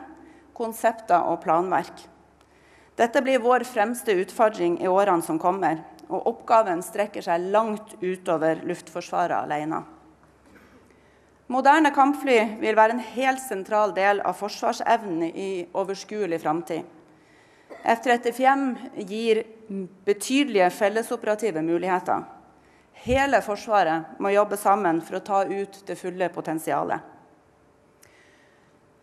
konsepter og planverk. Dette blir vår fremste utfordring i årene som kommer, og oppgaven strekker seg langt utover luftforsvaret alene. Moderne kampfly vil være en helt sentral del av forsvarsevnen i overskuelig framtid. F-35 gir betydelige fellesoperative muligheter. Hele forsvaret må jobbe sammen for å ta ut det fulle potensialet.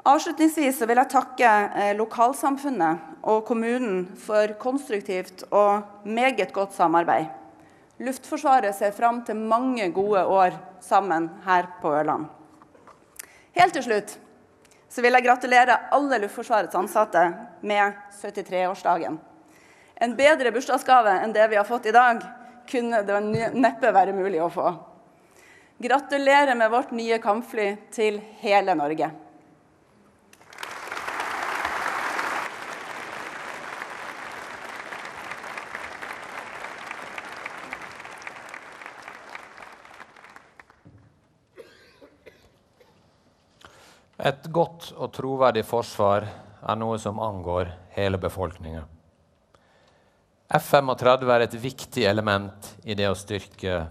Avslutningsvis vil jeg takke lokalsamfunnet og kommunen for konstruktivt og meget godt samarbeid. Luftforsvaret ser fram til mange gode år sammen her på Ørland. Helt til slutt så vil jeg gratulere alle Luftforsvarets ansatte med 73-årsdagen. En bedre bursdagsgave enn det vi har fått i dag kunne det neppe være mulig å få. Gratulerer med vårt nye kampfly til hele Norge. Et godt og troverdig forsvar er noe som angår hele befolkningen. F-35 er et viktig element i det å styrke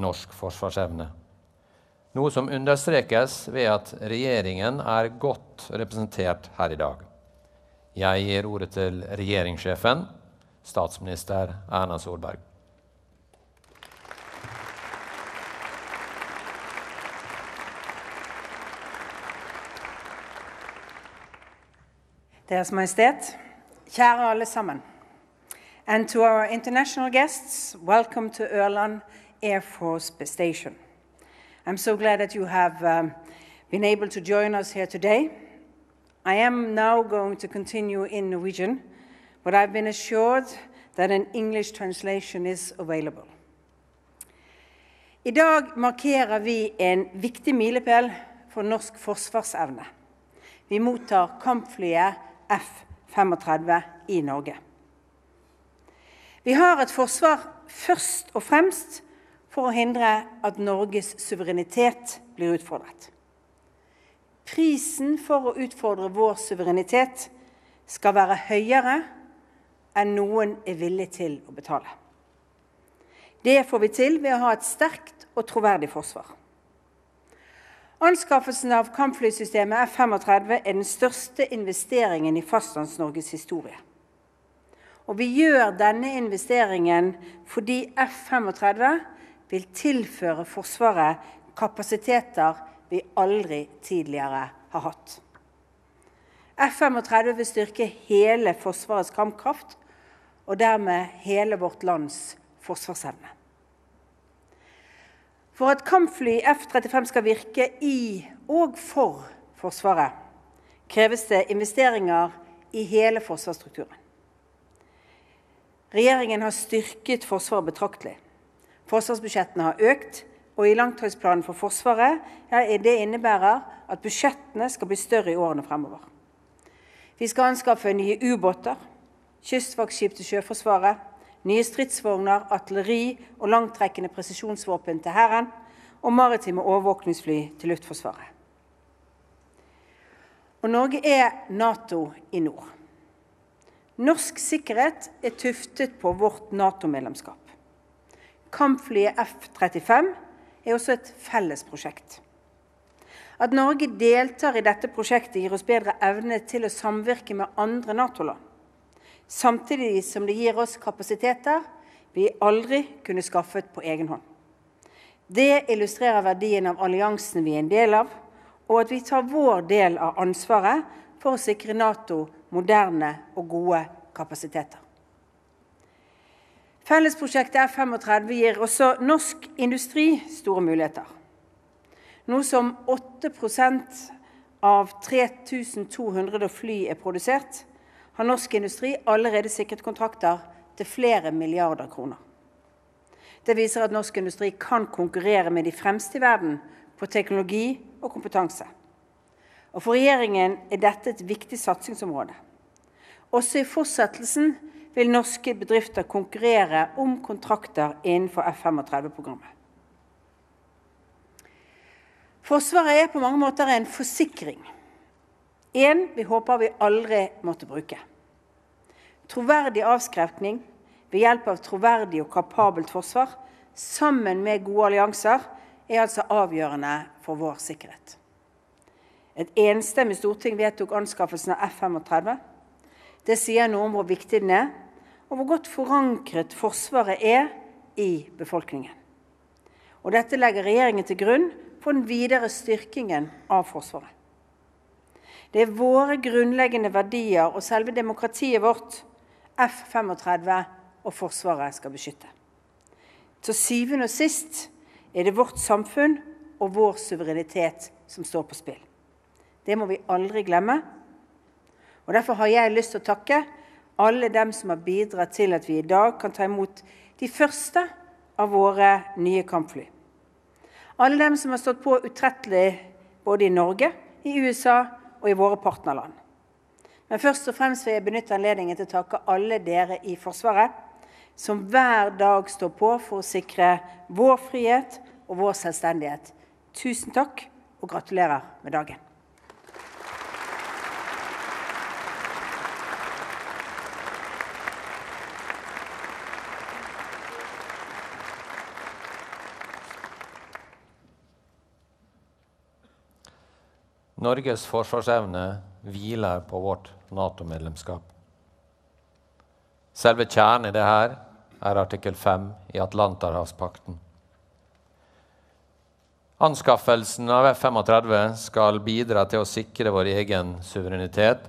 norsk forsvarsevne. Noe som understrekes ved at regjeringen er godt representert her i dag. Jeg gir ordet til regjeringssjefen, statsminister Erna Solberg. Deres Majestet, kjære alle sammen. And to our international guests, welcome to Ørland Air Force Base Station. I'm so glad that you have been able to join us here today. I am now going to continue in Norwegian, but I've been assured that an English translation is available. I dag markerer vi en viktig milepæl for norsk forsvarsevne. Vi mottar kampflyet F-35 i Norge. Vi har et forsvar først og fremst for å hindre at Norges suverenitet blir utfordret. Prisen for å utfordre vår suverenitet skal være høyere enn noen er villig til å betale. Det får vi til ved å ha et sterkt og troverdig forsvar. Anskaffelsen av kampflysystemet F-35 er den største investeringen i Fastlands-Norges historie. Og vi gjør denne investeringen fordi F-35 vil tilføre Forsvaret kapasiteter vi aldri tidligere har hatt. F-35 vil styrke hele Forsvarets kampkraft og dermed hele vårt lands forsvarsevne. For at kampfly F-35 skal virke i og for Forsvaret, kreves det investeringer i hele forsvarsstrukturen. Regjeringen har styrket Forsvaret betraktelig. Forsvarsbudsjettene har økt, og i langtidsplanen for Forsvaret det innebærer at budsjettene skal bli større i årene fremover. Vi skal anskaffe nye ubåter, kystvaktskip til Sjøforsvaret, nye stridsvogner, artilleri og langtrekkende presisjonsvåpen til Hæren og maritime overvåkningsfly til Luftforsvaret. Og Norge NATO i nord. Norsk sikkerhet tuftet på vårt NATO-medlemskap. Kampflyet F-35 også et felles prosjekt. At Norge deltar i dette prosjektet gir oss bedre evne til å samvirke med andre NATO-land, samtidig som det gir oss kapasiteter vi aldri kunne skaffet på egen hånd. Det illustrerer verdien av alliansen vi en del av, og at vi tar vår del av ansvaret for å sikre NATO moderne og gode kapasiteter. Fellesprosjektet F-35 gir også norsk industri store muligheter. Nå som 8% av 3200 fly produsert, har norsk industri allerede sikret kontrakter til flere milliarder kroner. Det viser at norsk industri kan konkurrere med de fremste i verden på teknologi og kompetanse. Og for regjeringen dette et viktig satsingsområde. Også i fortsettelsen vil norske bedrifter konkurrere om kontrakter innenfor F-35-programmet. Forsvaret er på mange måter en forsikring. En vi håper vi aldri måtte bruke. Troverdig avskrekning ved hjelp av troverdig og kapabelt forsvar, sammen med gode allianser, er altså avgjørende for vår sikkerhet. Et enstemmig storting vedtok anskaffelsen av F-35. Det sier noe om hvor viktig den er, og hvor godt forankret forsvaret er i befolkningen. Og dette legger regjeringen til grunn for den videre styrkingen av forsvaret. Det er våre grunnleggende verdier og selve demokratiet vårt F-35 og forsvaret skal beskytte. Til syvende og sist er det vårt samfunn og vår suverenitet som står på spill. Det må vi aldri glemme. Og derfor har jeg lyst til å takke alle dem som har bidratt til at vi i dag kan ta imot de første av våre nye kampfly. Alle dem som har stått på utrettelig både i Norge, i USA og i våre partnerland. Men først og fremst vil jeg benytte anledningen til å takke alle dere i Forsvaret, som hver dag står på for å sikre vår frihet og vår selvstendighet. Tusen takk, og gratulerer med dagen. Norges forsvarsevne hviler på vårt NATO-medlemskap. Selve kjernen i det her er artikkel 5 i Atlanterhavspakten. Anskaffelsen av F-35 skal bidra til å sikre vår egen suverenitet,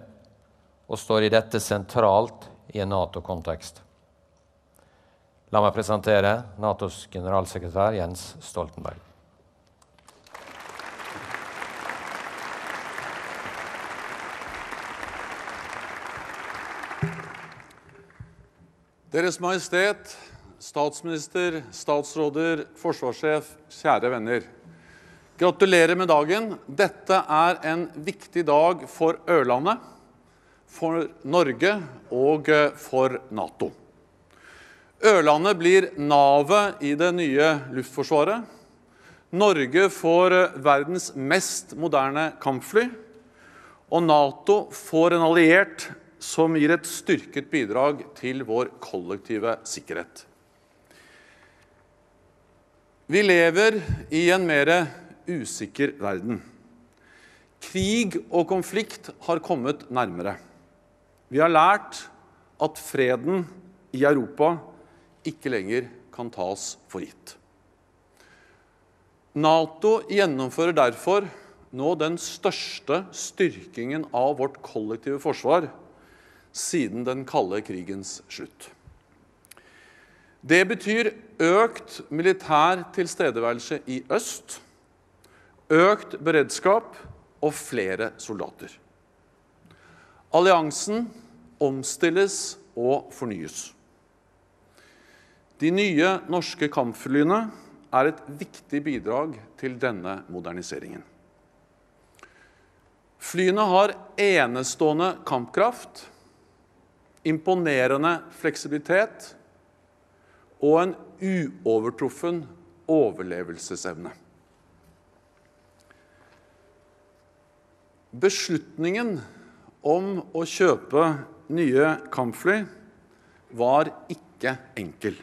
og står i dette sentralt i en NATO-kontekst. La meg presentere NATOs generalsekretær Jens Stoltenberg. Deres Majestet, statsminister, statsråder, forsvarssjef, kjære venner. Gratulerer med dagen. Dette er en viktig dag for Ørlandet, for Norge og for NATO. Ørlandet blir navet i det nye luftforsvaret. Norge får verdens mest moderne kampfly, og NATO får en alliert som gir et styrket bidrag til vår kollektive sikkerhet. Vi lever i en mer usikker verden. Krig og konflikt har kommet nærmere. Vi har lært at freden i Europa ikke lenger kan tas for gitt. NATO gjennomfører derfor nå den største styrkingen av vårt kollektive forsvar siden den kalde krigens slutt. Det betyr økt militær tilstedeværelse i øst, økt beredskap og flere soldater. Alliansen omstilles og fornyes. De nye norske kampflyene er et viktig bidrag til denne moderniseringen. Flyene har enestående kampkraft, imponerende fleksibilitet og en uovertruffen overlevelsesevne. Beslutningen om å kjøpe nye kampfly var ikke enkel.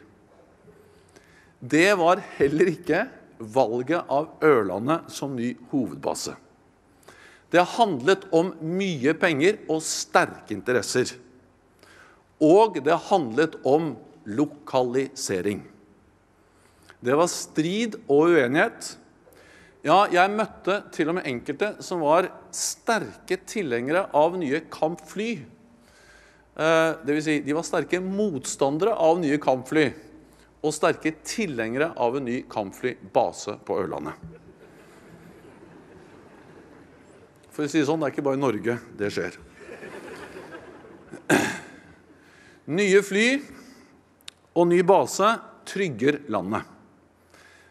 Det var heller ikke valget av Ørlandet som ny hovedbase. Det handlet om mye penger og sterke interesser. Og det handlet om lokalisering. Det var strid og uenighet. Ja, jeg møtte til og med enkelte som var sterke tilhengere av nye kampfly. Det vil si, de var sterke motstandere av nye kampfly, og sterke tilhengere av en ny kampflybase på Ørlandet. For å si det sånn, det er ikke bare i Norge det skjer. Nye fly og ny base trygger landet.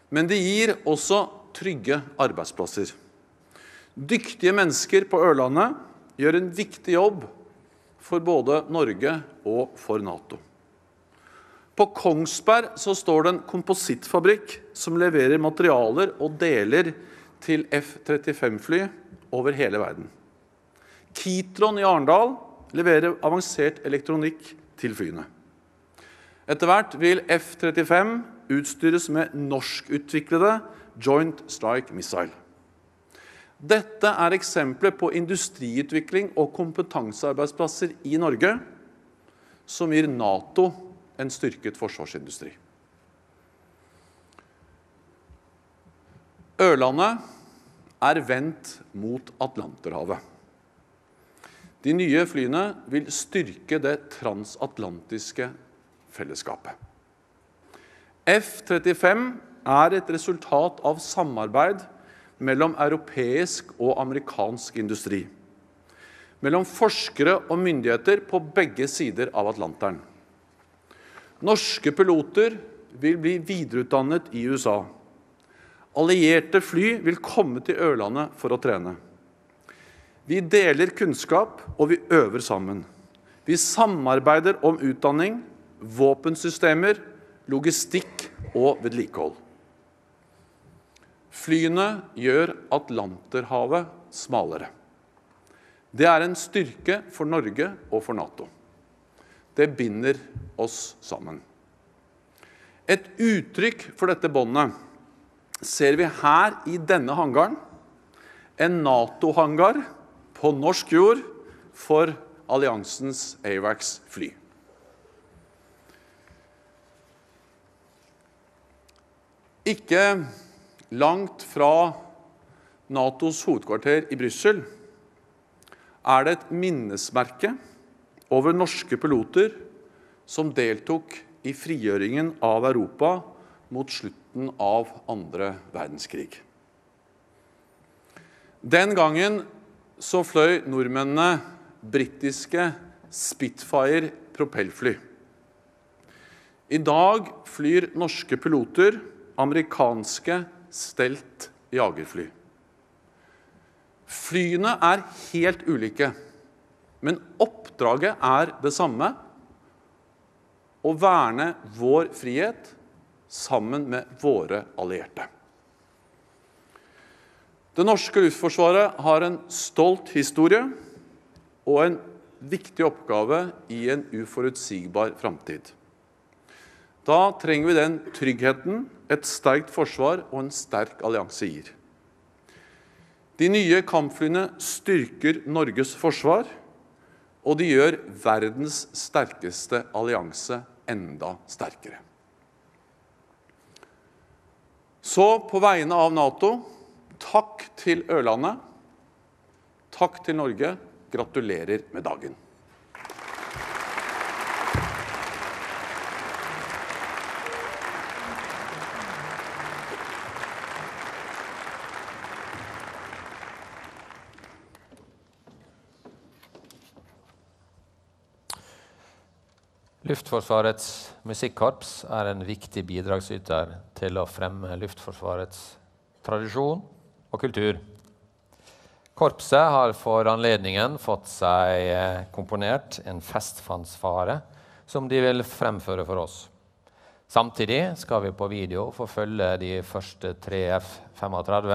Men det gir også trygge arbeidsplasser. Dyktige mennesker på Ørlandet gjør en viktig jobb for både Norge og for NATO. På Kongsberg så står det en komposittfabrikk som leverer materialer og deler til F-35-fly over hele verden. Kitron i Arendal leverer avansert elektronikk til flyene. Etter hvert vil F-35 utstyres med norskutviklede Joint Strike Missile. Dette er eksempler på industriutvikling og kompetansearbeidsplasser i Norge som gir NATO en styrket forsvarsindustri. Ørlandet er vendt mot Atlanterhavet. De nye flyene vil styrke det transatlantiske fellesskapet. F-35 er et resultat av samarbeid mellom europeisk og amerikansk industri, mellom forskere og myndigheter på begge sider av Atlanteren. Norske piloter vil bli videreutdannet i USA. Allierte fly vil komme til Ørlandet for å trene. Vi deler kunnskap, og vi øver sammen. Vi samarbeider om utdanning, våpensystemer, logistikk og vedlikehold. Flyene gjør Atlanterhavet smalere. Det er en styrke for Norge og for NATO. Det binder oss sammen. Et uttrykk for dette båndet ser vi her i denne hangaren, en NATO-hangar på norsk jord for alliansens AWACS-fly. Ikke langt fra NATOs hovedkvarter i Brussel er det et minnesmerke over norske piloter som deltok i frigjøringen av Europa mot slutten av 2. verdenskrig. Den gangen så fløy nordmennene britiske Spitfire propellfly. I dag flyr norske piloter amerikanske stelt jagerfly. Flyene er helt ulike, men oppdraget er det samme: å verne vår frihet sammen med våre allierte. Det norske luftforsvaret har en stolt historie og en viktig oppgave i en uforutsigbar framtid. Da trenger vi den tryggheten et sterkt forsvar og en sterk allianse gir. De nye kampflyene styrker Norges forsvar, og de gjør verdens sterkeste allianse enda sterkere. Så på vegne av NATO, takk til Ørlandet, takk til Norge, gratulerer med dagen. Luftforsvarets musikkorps er en viktig bidragsyter til å fremme luftforsvarets tradisjon og kultur. Korpset har for anledningen fått seg komponert en festfanfare som de vil fremføre for oss. Samtidig skal vi på video forfølge de første 3 F-35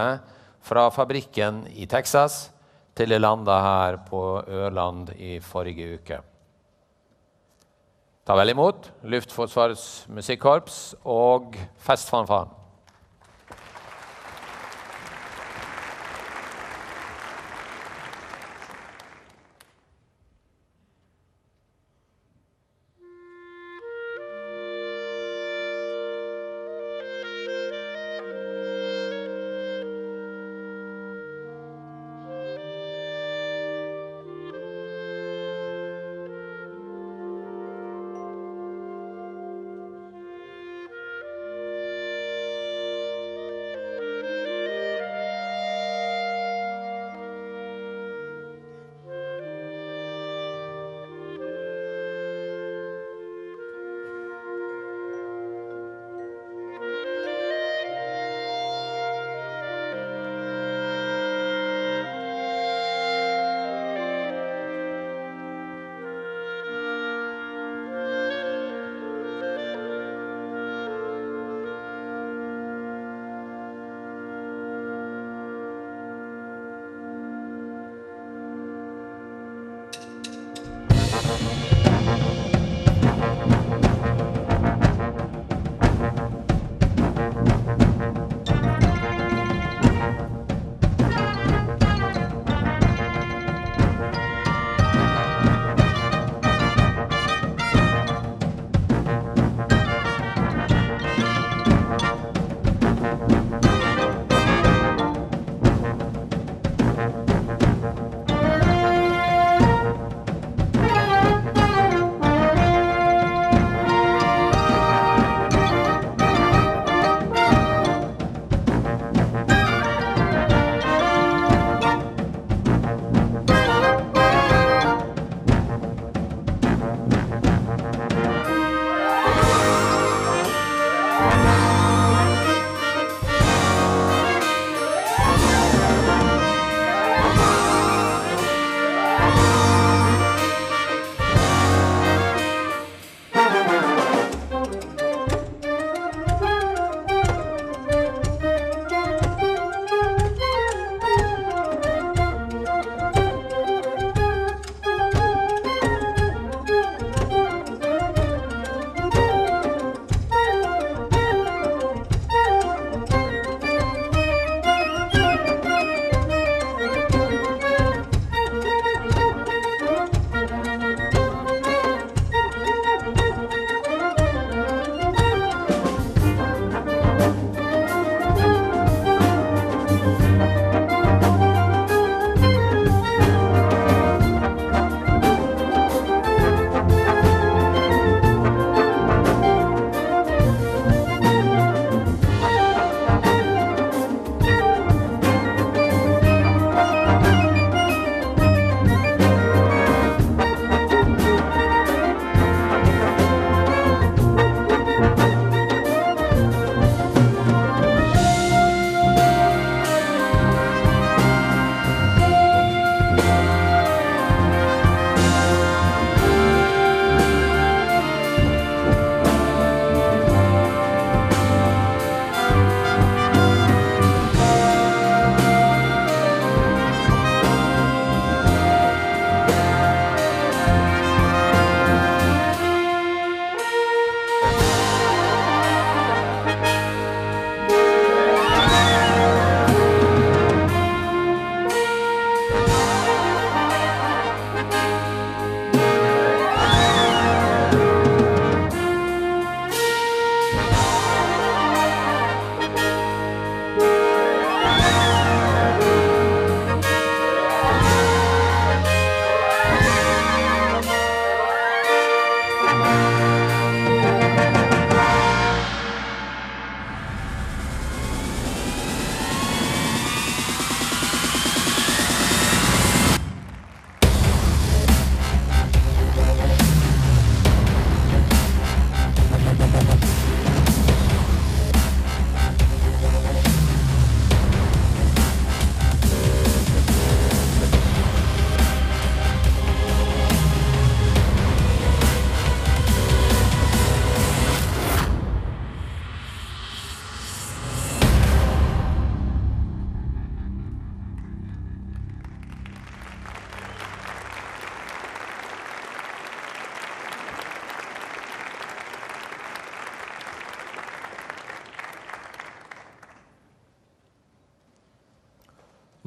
fra fabrikken i Texas til de landet her på Ørland i forrige uke. Ta vel imot Luftforsvarets musikkorps og festfanfaren.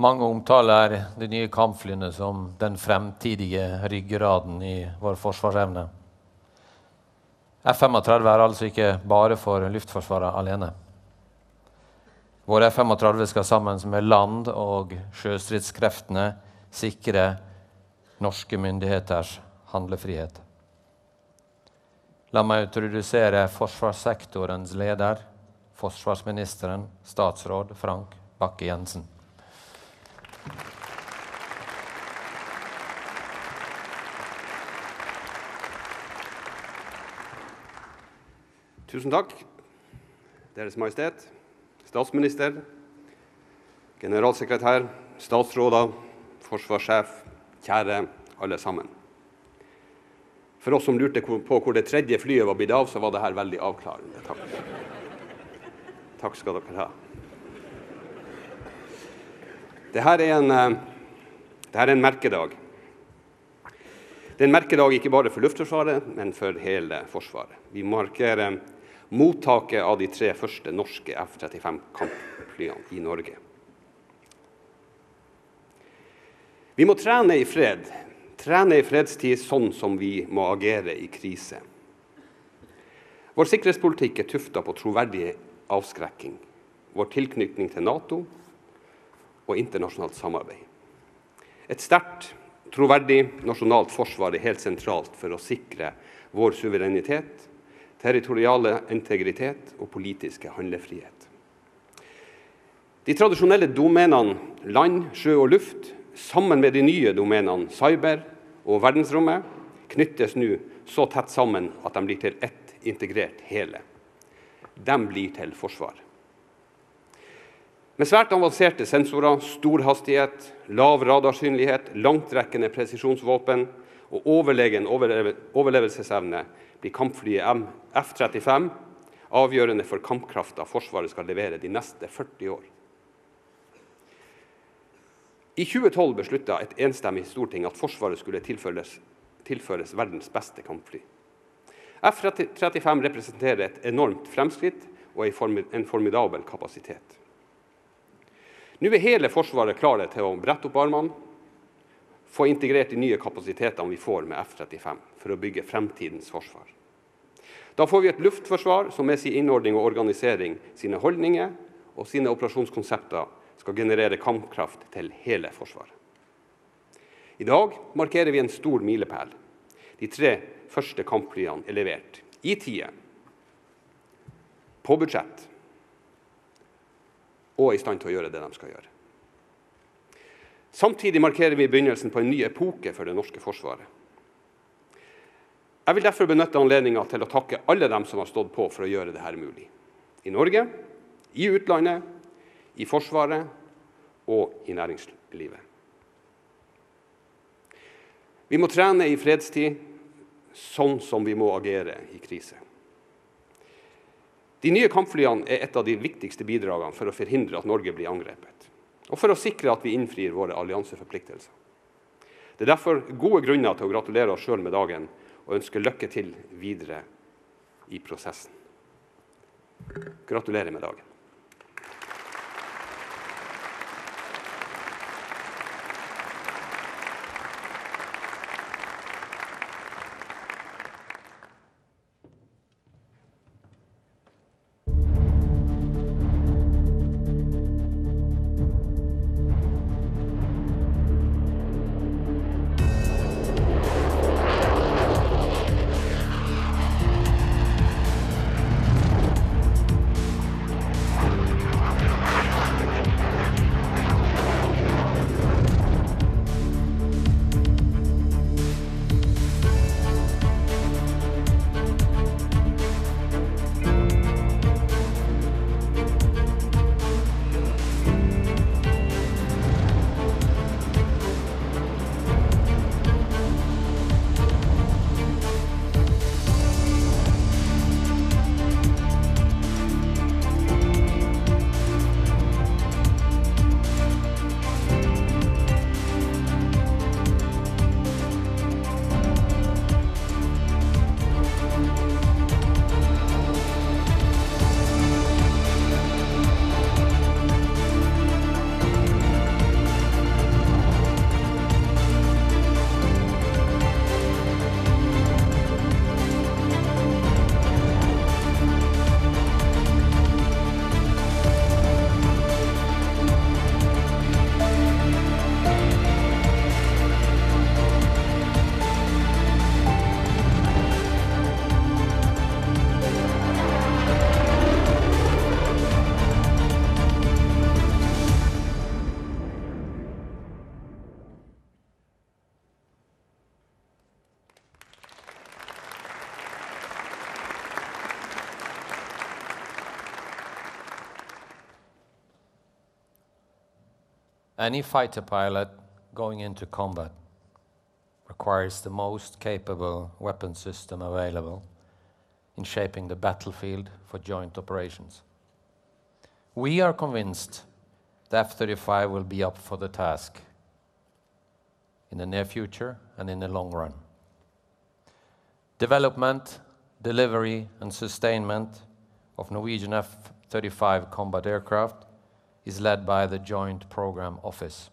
Mange omtaler de nye kampflyene som den fremtidige ryggraden i vår forsvarsevne. F-35 altså ikke bare for luftforsvaret alene. Våre F-35 skal sammen med land- og sjøstridskreftene sikre norske myndigheters handlefrihet. La meg introdusere forsvarssektorens leder, forsvarsministeren, statsråd Frank Bakke Jensen. Tusen takk, Deres Majestet, statsminister, generalsekretær, statsråder, forsvarssjef, kjære alle sammen. For oss som lurte på hvor det tredje flyet var blitt av, så var det her veldig avklarende. Takk skal dere ha. Dette er en merkedag. Det er en merkedag ikke bare for Luftforsvaret, men for hele Forsvaret. Vi markerer mottaket av de 3 første norske F-35-kampflyene i Norge. Vi må trene i fred. Trene i fredstid sånn som vi må agere i krise. Vår sikkerhetspolitikk er tufta på troverdig avskrekking, vår tilknytning til NATO og internasjonalt samarbeid. Et sterkt, troverdig nasjonalt forsvar er helt sentralt for å sikre vår suverenitet, territoriale integritet og politiske handlefrihet. De tradisjonelle domenene land, sjø og luft, sammen med de nye domenene cyber og verdensrommet, knyttes nå så tett sammen at de blir til ett integrert hele. De blir til forsvar. Med svært avanserte sensorer, stor hastighet, lav radarsynlighet, langtrekkende presisjonsvåpen og overlegen overlevelsesevne blir kampflyet F-35 avgjørende for kampkraften Forsvaret skal levere de neste 40 år. I 2012 besluttet et enstemmig storting at Forsvaret skulle tilføres verdens beste kampfly. F-35 representerer et enormt fremskritt og en formidabel kapasitet. Nå er hele Forsvaret klare til å brette opp armene, få integrert de nye kapasitetene vi får med F-35 for å bygge fremtidens forsvar. Da får vi et luftforsvar som med sin innordning og organisering, sine holdninger og sine operasjonskonsepter skal generere kampkraft til hele forsvaret. I dag markerer vi en stor milepæl. De 3 første kampflyene er levert i tide, på budsjett og er i stand til å gjøre det de skal gjøre. Samtidig markerer vi begynnelsen på en ny epoke for det norske forsvaret. Jeg vil derfor benytte anledningen til å takke alle dem som har stått på for å gjøre dette mulig. I Norge, i utlandet, i Forsvaret og i næringslivet. Vi må trene i fredstid sånn som vi må agere i krise. De nye kampflyene er et av de viktigste bidragene for å forhindre at Norge blir angrepet, og for å sikre at vi innfrir våre allianseforpliktelser. Det er derfor gode grunner til å gratulere oss selv med dagen, og ønske lykke til videre i prosessen. Gratulerer med dagen. Any fighter pilot going into combat requires the most capable weapon system available in shaping the battlefield for joint operations. We are convinced the F-35 will be up for the task in the near future and in the long run. Development, delivery and sustainment of Norwegian F-35 combat aircraft is led by the Joint Program Office.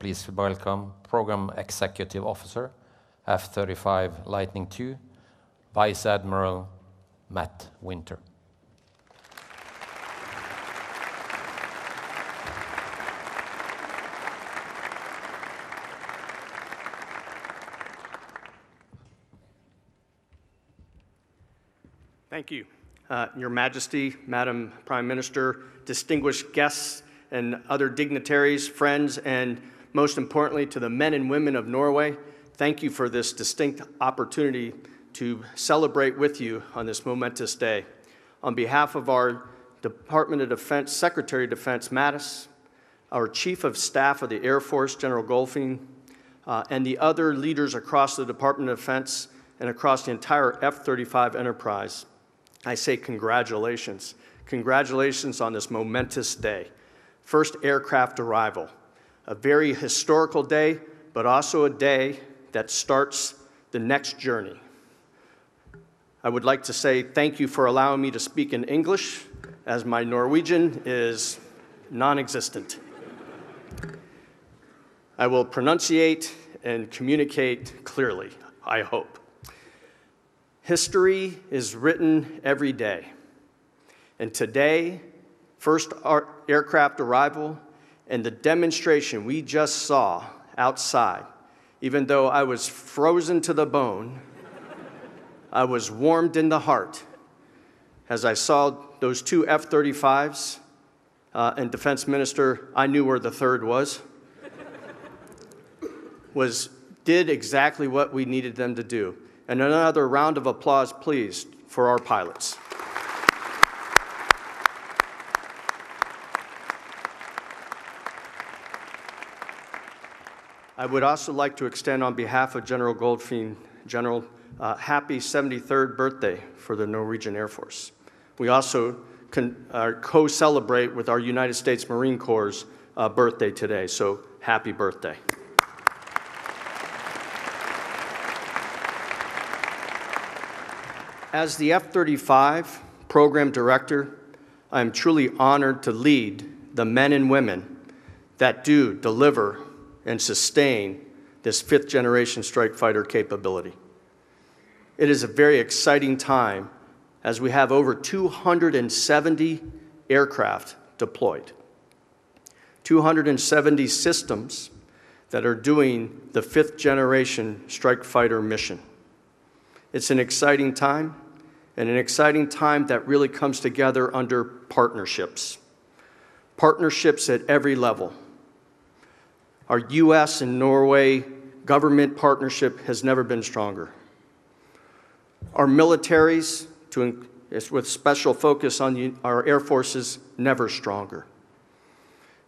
Please welcome Program Executive Officer, F-35 Lightning II, Vice Admiral Matt Winter. Thank you. Your Majesty, Madam Prime Minister, distinguished guests and other dignitaries, friends, and most importantly to the men and women of Norway, thank you for this distinct opportunity to celebrate with you on this momentous day. On behalf of our Department of Defense, Secretary of Defense Mattis, our Chief of Staff of the Air Force, General Golfing, and the other leaders across the Department of Defense and across the entire F-35 enterprise, I say congratulations. Congratulations on this momentous day. First aircraft arrival. A very historical day, but also a day that starts the next journey. I would like to say thank you for allowing me to speak in English, as my Norwegian is non-existent. I will pronunciate and communicate clearly, I hope. History is written every day, and today, first aircraft arrival and the demonstration we just saw outside, even though I was frozen to the bone, I was warmed in the heart as I saw those two F-35s, and Defense Minister, I knew where the third was did exactly what we needed them to do. And another round of applause, please, for our pilots. I would also like to extend, on behalf of General Goldfein, General, happy 73rd birthday for the Norwegian Air Force. We also co-celebrate with our United States Marine Corps' birthday today, so happy birthday. As the F-35 program director, I am truly honored to lead the men and women that do deliver and sustain this fifth generation strike fighter capability. It is a very exciting time as we have over 270 aircraft deployed, 270 systems that are doing the fifth generation strike fighter mission. It's an exciting time, and an exciting time that really comes together under partnerships. Partnerships at every level. Our U.S. and Norway government partnership has never been stronger. Our militaries, with special focus on our air forces, never stronger.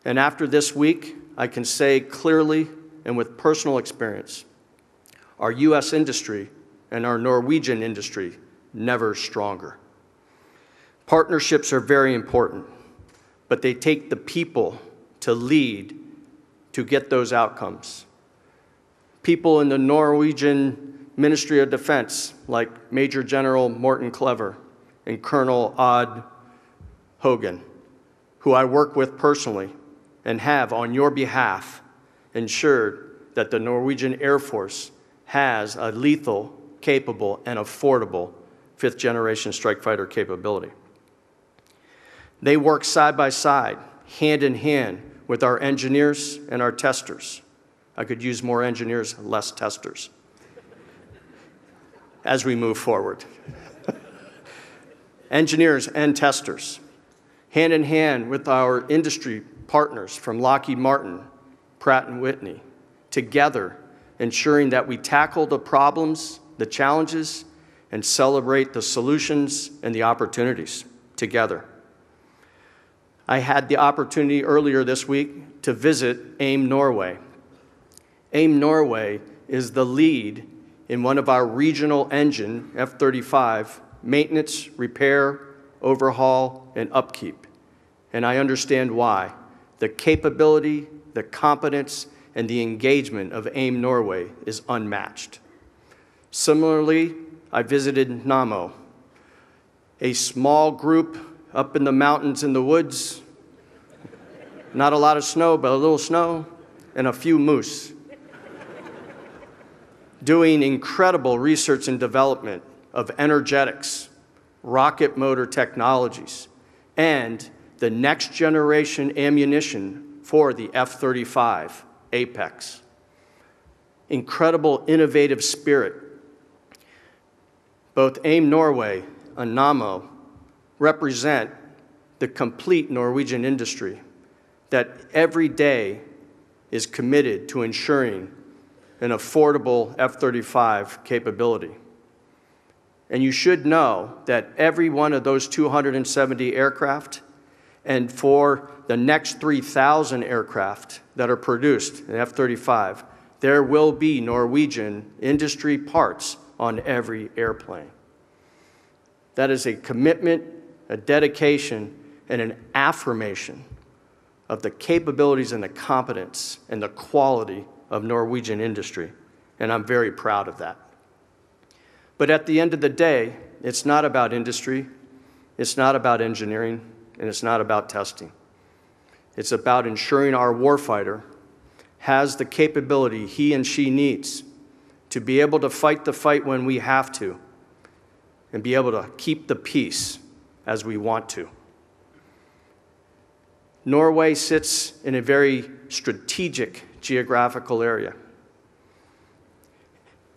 And after this week, I can say clearly and with personal experience, our U.S. industry and our Norwegian industry never stronger. Partnerships are very important, but they take the people to lead to get those outcomes. People in the Norwegian Ministry of Defense, like Major General Morten Klever and Colonel Odd Hogan, who I work with personally and have, on your behalf, ensured that the Norwegian Air Force has a lethal, capable, and affordable fifth generation strike fighter capability. They work side by side, hand in hand, with our engineers and our testers. I could use more engineers, less testers, as we move forward. Engineers and testers, hand in hand with our industry partners from Lockheed Martin, Pratt and Whitney, together ensuring that we tackle the problems, the challenges, and celebrate the solutions and the opportunities together. I had the opportunity earlier this week to visit AIM Norway. AIM Norway is the lead in one of our regional engine, F-35, maintenance, repair, overhaul, and upkeep. And I understand why. The capability, the competence, and the engagement of AIM Norway is unmatched. Similarly, I visited Nammo, a small group up in the mountains in the woods, not a lot of snow, but a little snow, and a few moose, doing incredible research and development of energetics, rocket motor technologies, and the next generation ammunition for the F-35 Apex. Incredible innovative spirit. Both AIM Norway and Nammo represent the complete Norwegian industry that every day is committed to ensuring an affordable F-35 capability. And you should know that every one of those 270 aircraft and for the next 3,000 aircraft that are produced in F-35, there will be Norwegian industry parts on every airplane. That is a commitment, a dedication, and an affirmation of the capabilities and the competence and the quality of Norwegian industry, and I'm very proud of that. But at the end of the day, it's not about industry, it's not about engineering, and it's not about testing. It's about ensuring our warfighter has the capability he and she needs to be able to fight the fight when we have to, and be able to keep the peace as we want to. Norway sits in a very strategic geographical area.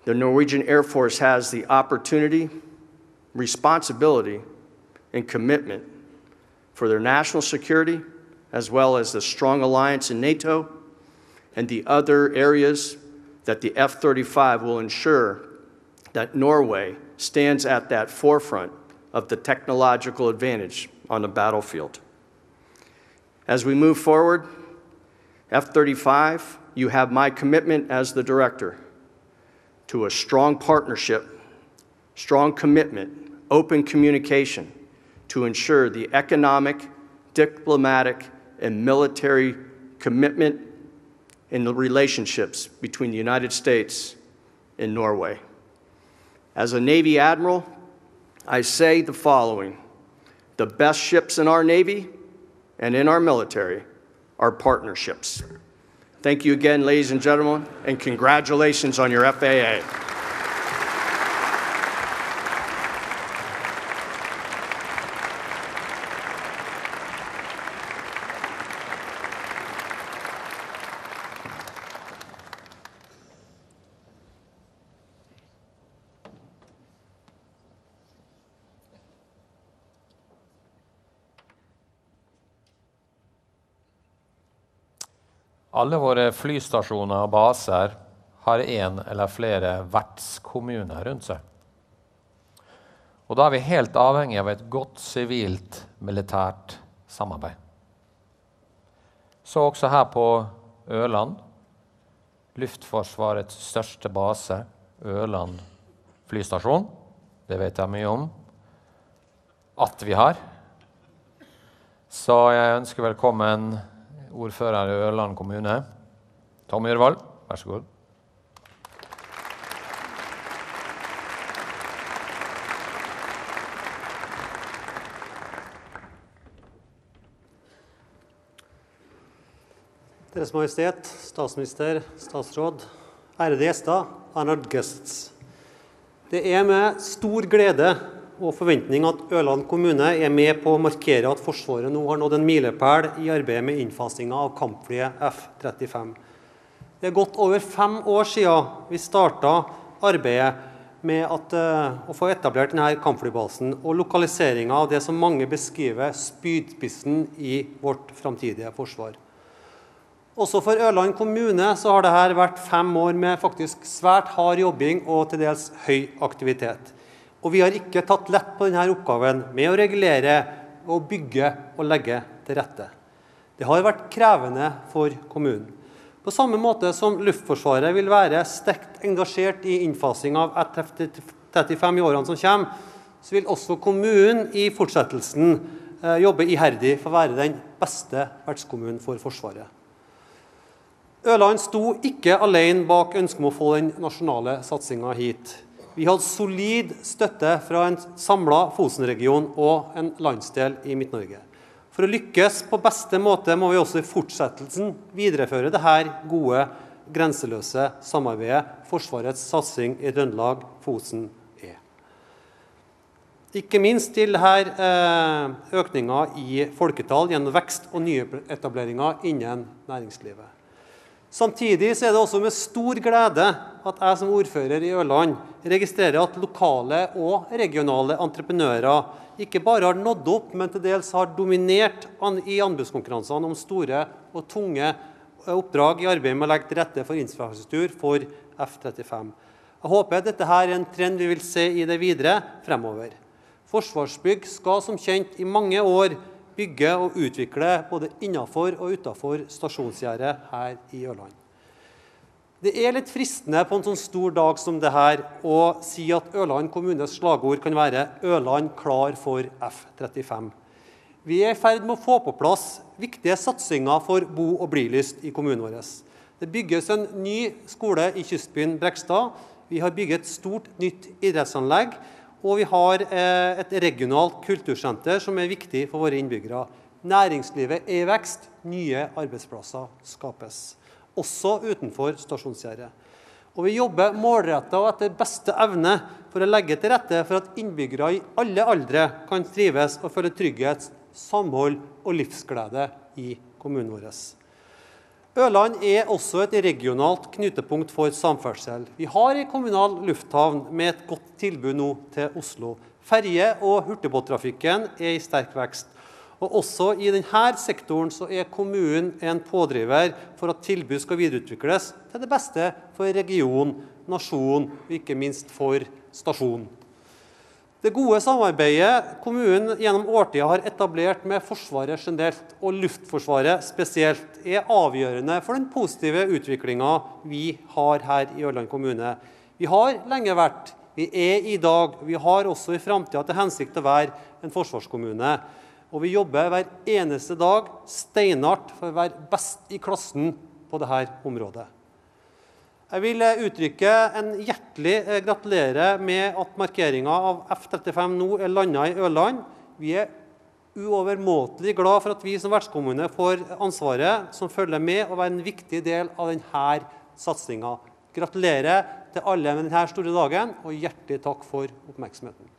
The Norwegian Air Force has the opportunity, responsibility, and commitment for their national security, as well as the strong alliance in NATO and the other areas that the F-35 will ensure that Norway stands at that forefront of the technological advantage on the battlefield. As we move forward, F-35, you have my commitment as the director to a strong partnership, strong commitment, open communication to ensure the economic, diplomatic, and military commitment in the relationships between the United States and Norway. As a Navy Admiral, I say the following: the best ships in our Navy and in our military are partnerships. Thank you again, ladies and gentlemen, and congratulations on your FAA. Alle våre flystasjoner og baser har en eller flere vertskommuner rundt seg. Og da er vi helt avhengig av et godt sivilt militært samarbeid. Så også her på Ørland, Luftforsvarets største base, Ørland flystasjon, det vet jeg mye om, at vi har. Så jeg ønsker velkommen ordfører i Ørland kommune, Tom Myhrvold. Vær så god. Deres Majestet, statsminister, statsråd, ærede gjester, honored guests. Det er med stor glede og forventning at Ørland kommune er med på å markere at Forsvaret nå har nådd en milepæl i arbeidet med innfasingen av kampflyet F-35. Det er gått over 5 år siden vi startet arbeidet med å få etablert denne kampflybasen og lokaliseringen av det som mange beskriver spydspissen i vårt framtidige forsvar. Også for Ørland kommune så har dette vært 5 år med faktisk svært hard jobbing og til dels høy aktivitet. Og vi har ikke tatt lett på denne oppgaven med å regulere, og bygge og legge til rette. Det har vært krevende for kommunen. På samme måte som luftforsvaret vil være sterkt engasjert i innfasing av F-35 i årene som kommer, så vil også kommunen i fortsettelsen jobbe iherdig for å være den beste vertskommunen for forsvaret. Ørland sto ikke alene bak ønsket om å få den nasjonale satsingen hit. Vi hadde solid støtte fra en samlet Fosen-region og en landsdel i Midt-Norge. For å lykkes på beste måte må vi også i fortsettelsen videreføre dette gode, grenseløse samarbeidet forsvarets satsing i Trøndelag, Fosen. Ikke minst til denne økningen i folketall gjennom vekst og nye etableringer innen næringslivet. Samtidig er det også med stor glede at jeg som ordfører i Ørland registrerer at lokale og regionale entreprenører ikke bare har nådd opp, men til dels har dominert i anbudskonkurransene om store og tunge oppdrag i arbeidet med å legge til rette for infrastruktur for F-35. Jeg håper dette er en trend vi vil se i det videre fremover. Forsvarsbygg skal som kjent i mange år bygge og utvikle både innenfor og utenfor stasjonsgjerdet her i Ørland. Det er litt fristende på en sånn stor dag som dette å si at Ørland kommunes slagord kan være «Ørland klar for F-35». Vi er i ferd med å få på plass viktige satsinger for bo- og blilyst i kommunen vår. Det bygges en ny skole i kystbyen Brekstad. Vi har bygget et stort nytt idrettsanlegg, og vi har et regionalt kultursenter som er viktig for våre innbyggere. Næringslivet er i vekst, nye arbeidsplasser skapes, også utenfor stasjonsgjerdet. Og vi jobber målrettet og etter beste evne for å legge til rette for at innbyggere i alle aldre kan trives og føle trygghet, samhold og livsglede i kommunen vår. Ørland er også et regionalt knutepunkt for samferdsel. Vi har en kommunal lufthavn med et godt tilbud nå til Oslo. Ferje- og hurtigbåttrafikken er i sterk vekst. Og også i denne sektoren så er kommunen en pådriver for at tilbud skal videreutvikles til det beste for region, nasjon og ikke minst for stasjon. Det gode samarbeidet kommunen gjennom årtiden har etablert med forsvaret generelt og luftforsvaret spesielt er avgjørende for den positive utviklingen vi har her i Ørland kommune. Vi har lenge vært, vi er i dag, vi har også i fremtiden til hensikt å være en forsvarskommune. Og vi jobber hver eneste dag steinhardt for å være best i klassen på dette området. Jeg vil uttrykke en hjertelig gratulere med at markeringen av F-35 nå er landet i Ørland. Vi er uovermåtelig glad for at vi som vertskommune får ansvaret som følger med og være en viktig del av denne satsingen. Gratulerer til alle med denne store dagen, og hjertelig takk for oppmerksomheten.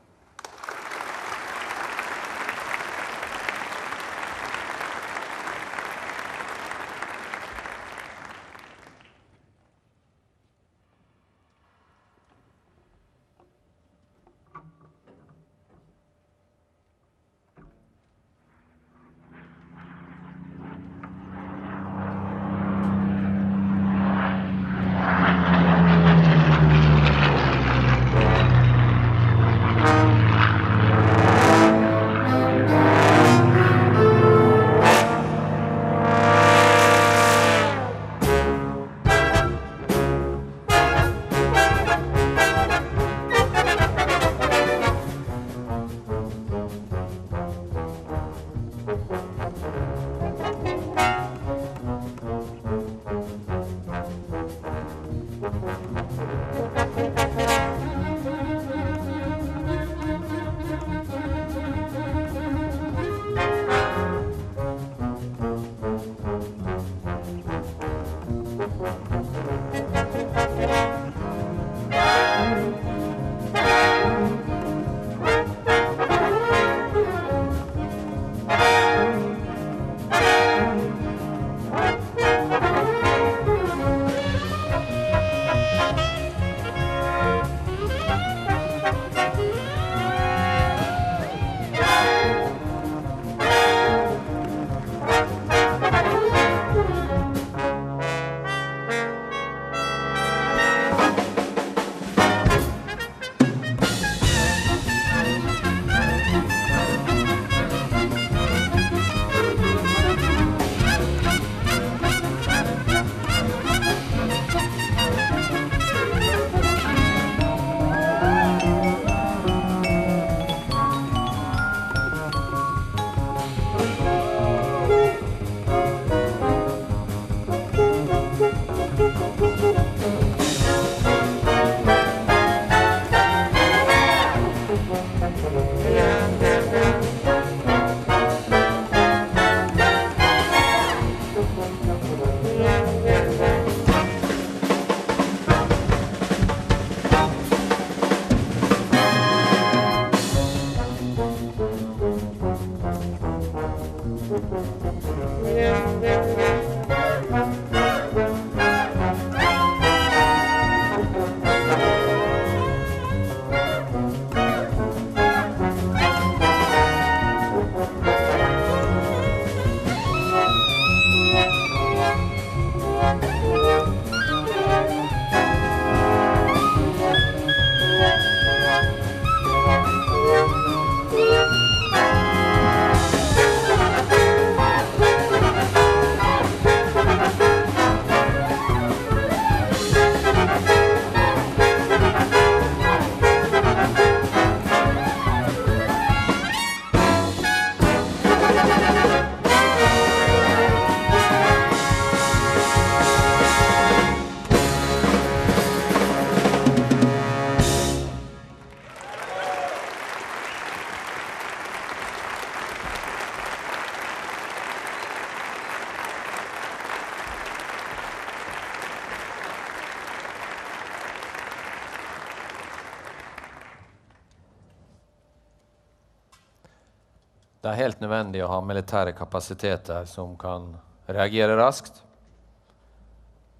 Det er helt nødvendig å ha militære kapasiteter som kan reagere raskt,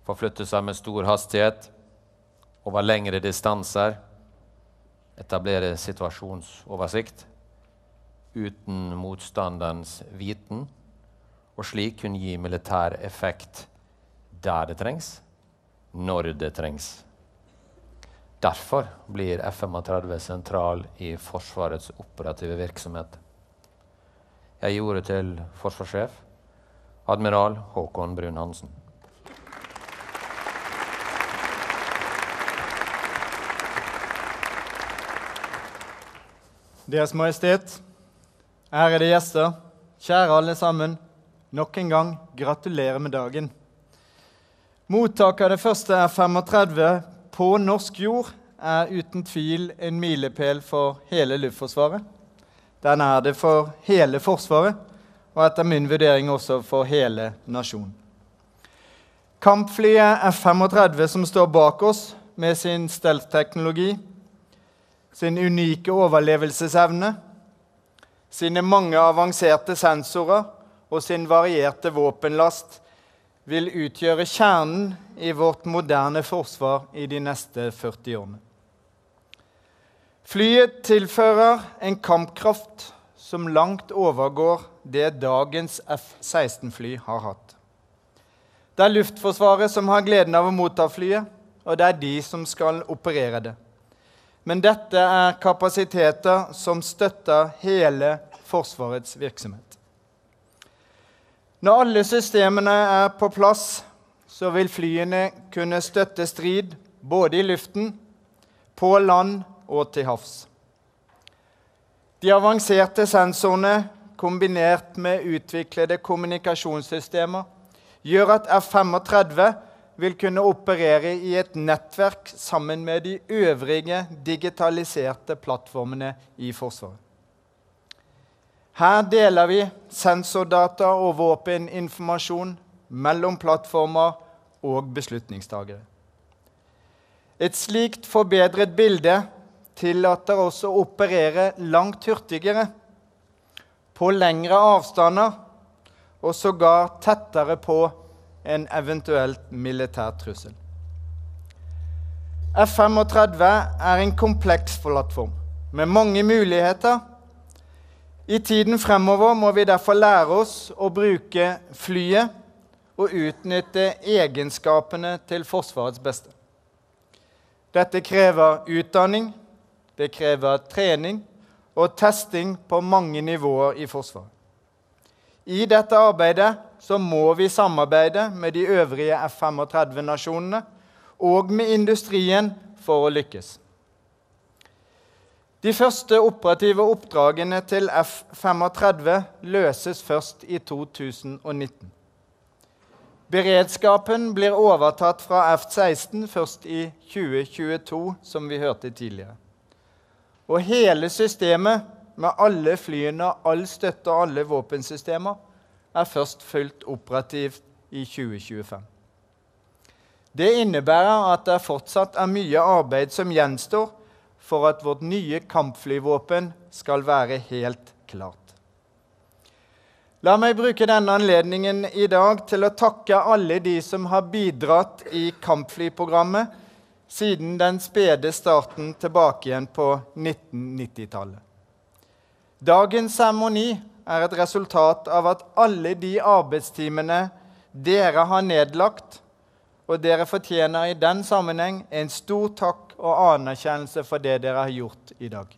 forflytte seg med stor hastighet, over lengre distanser, etablere situasjonsoversikt uten motstanderens viten, og slik kunne gi militær effekt der det trengs, når det trengs. Derfor blir F-35 sentral i Forsvarets operative virksomhet. Jeg gjorde til forsvarssjef, admiral Håkon Bruun Hansen. Deres Majestet, ærede gjester, kjære alle sammen, nok en gang gratulerer med dagen. Mottak av det første F-35 på norsk jord er uten tvil en milepæl for hele Luftforsvaret. Den er det for hele Forsvaret, og etter min vurdering også for hele nasjonen. Kampflyet F-35 som står bak oss med sin stealth-teknologi, sin unike overlevelsesevne, sine mange avanserte sensorer og sin varierte våpenlast vil utgjøre kjernen i vårt moderne forsvar i de neste 40 årene. Flyet tilfører en kampkraft som langt overgår det dagens F-16-fly har hatt. Det er Luftforsvaret som har gleden av å motta flyet, og det er de som skal operere det. Men dette er kapasiteter som støtter hele Forsvarets virksomhet. Når alle systemene er på plass, så vil flyene kunne støtte strid både i luften, på land og til havs. De avanserte sensorene, kombinert med utviklede kommunikasjonssystemer, gjør at F-35 vil kunne operere i et nettverk sammen med de øvrige digitaliserte plattformene i Forsvaret. Her deler vi sensordata og våpeninformasjon mellom plattformer og beslutningstagere. Et slikt forbedret bilde tillater oss å operere langt hurtigere, på lengre avstander og sågar tettere på en eventuelt militær trussel. F-35 er en kompleks plattform med mange muligheter. I tiden fremover må vi derfor lære oss å bruke flyet og utnytte egenskapene til Forsvarets beste. Dette krever utdanning. Det krever trening og testing på mange nivåer i Forsvaret. I dette arbeidet så må vi samarbeide med de øvrige F-35-nasjonene og med industrien for å lykkes. De første operative oppdragene til F-35 løses først i 2019. Beredskapen blir overtatt fra F-16 først i 2022, som vi hørte tidligere. Og hele systemet, med alle flyene, all støtte og alle våpensystemer, først fullt operativt i 2025. Det innebærer at det fortsatt mye arbeid som gjenstår for at vårt nye kampflyvåpen skal være helt klart. La meg bruke denne anledningen i dag til å takke alle de som har bidratt i kampflyprogrammet siden den spede starten tilbake igjen på 1990-tallet. Dagens seremoni et resultat av at alle de arbeidstimene dere har nedlagt, og dere fortjener i den sammenheng en stor takk og anerkjennelse for det dere har gjort i dag.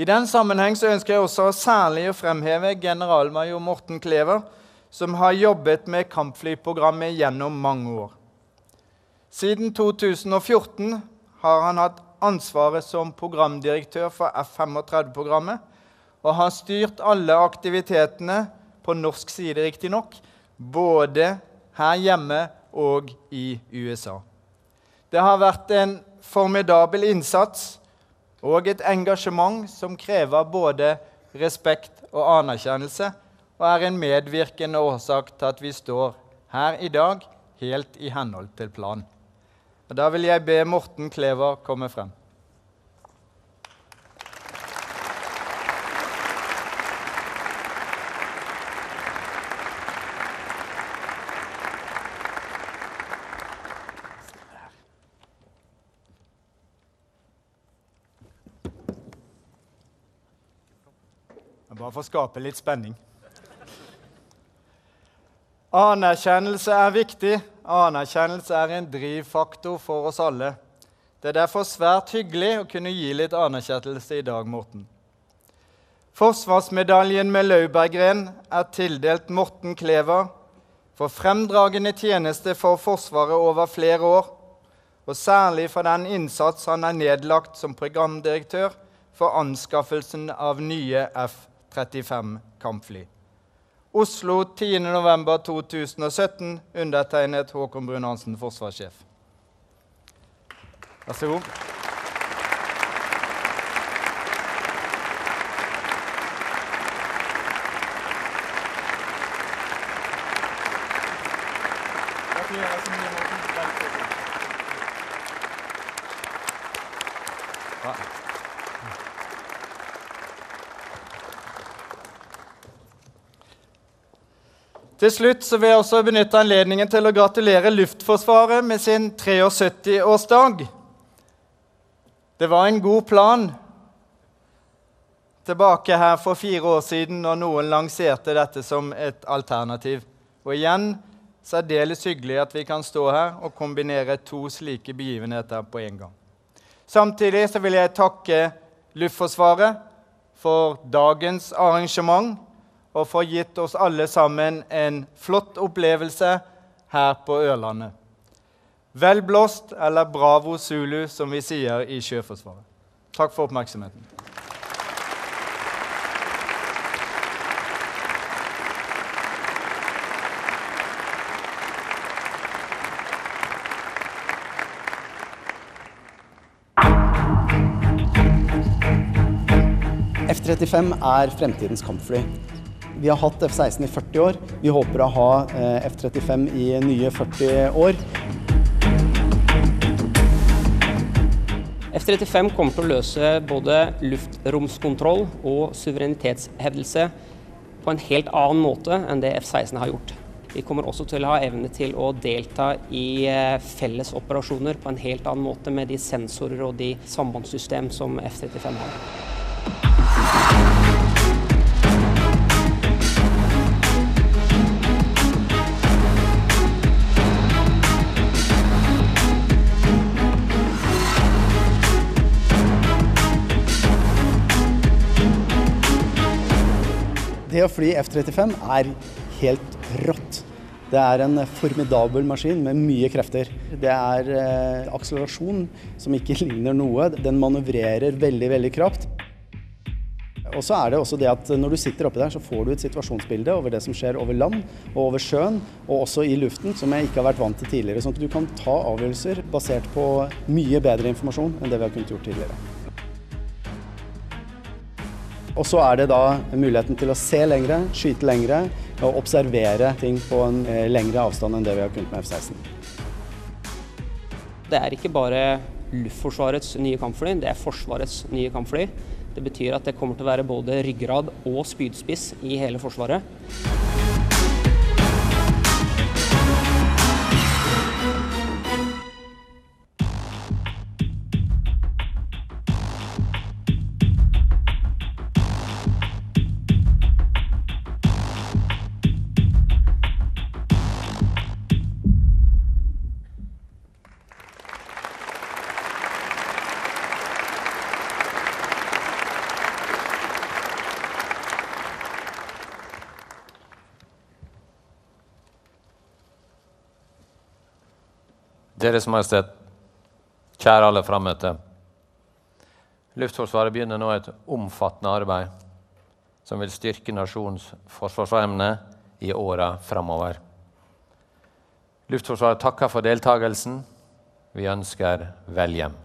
I den sammenheng så ønsker jeg også særlig å fremheve generalmajor Morten Klever, som har jobbet med kampflyprogrammet gjennom mange år. Siden 2014 har han hatt ansvaret som programdirektør for F-35-programmet, og har styrt alle aktivitetene på norsk side riktig nok, både her hjemme og i USA. Det har vært en formidabel innsats og et engasjement som krever både respekt og anerkjennelse, og en medvirkende årsak til at vi står her i dag helt i henhold til planen. Og da vil jeg be Morten Klever komme frem. For å skape litt spenning. Anerkjennelse viktig. Anerkjennelse en drivfaktor for oss alle. Det derfor svært hyggelig å kunne gi litt anerkjennelse i dag, Morten. Forsvarsmedaljen med Laubergren tildelt Morten Klever for fremdragende tjeneste for Forsvaret over flere år, og særlig for den innsats han nedlagt som programdirektør for anskaffelsen av nye F-35-kampfly. Oslo, 10. november 2017, undertegnet Håkon Bruun Hansen, forsvarssjef. Vær så god. Til slutt så vil jeg også benytte anledningen til å gratulere Luftforsvaret med sin 73-årsdag. Det var en god plan tilbake her for 4 år siden når noen lanserte dette som et alternativ. Og igjen så det litt hyggelig at vi kan stå her og kombinere 2 slike begivenheter på en gang. Samtidig så vil jeg takke Luftforsvaret for dagens arrangement, og for gitt oss alle sammen en flott opplevelse her på Ørlandet. Velblåst, eller bravo Zulu, som vi sier i Sjøforsvaret. Takk for oppmerksomheten. F-35 fremtidens kampfly. Vi har hatt F-16 i 40 år. Vi håper å ha F-35 i nye 40 år. F-35 kommer til å løse både luftromskontroll og suverenitetshevdelse på en helt annen måte enn det F-16 har gjort. Vi kommer også til å ha evne til å delta i felles operasjoner på en helt annen måte med de sensorer og de sambandssystem som F-35 har. Det å fly F-35 helt rått. Det en formidabel maskin med mye krefter. Det akselerasjon som ikke ligner noe. Den manøvrerer veldig, veldig kraft. Og så det også det at når du sitter oppe der, så får du et situasjonsbilde over det som skjer over land og over sjøen, og også i luften, som jeg ikke har vært vant til tidligere. Sånn at du kan ta avgjørelser basert på mye bedre informasjon enn det vi har kunnet gjort tidligere. Og så det da muligheten til å se lengre, skyte lengre og observere ting på en lengre avstand enn det vi har kunnet med F-16. Det ikke bare luftforsvarets nye kampfly, det forsvarets nye kampfly. Det betyr at det kommer til å være både ryggrad og spydspiss i hele forsvaret. Deres Majestet, kjære alle fremmøtte. Luftforsvaret begynner nå et omfattende arbeid som vil styrke nasjonens forsvarsevne i årene fremover. Luftforsvaret takker for deltakelsen. Vi ønsker vel hjem.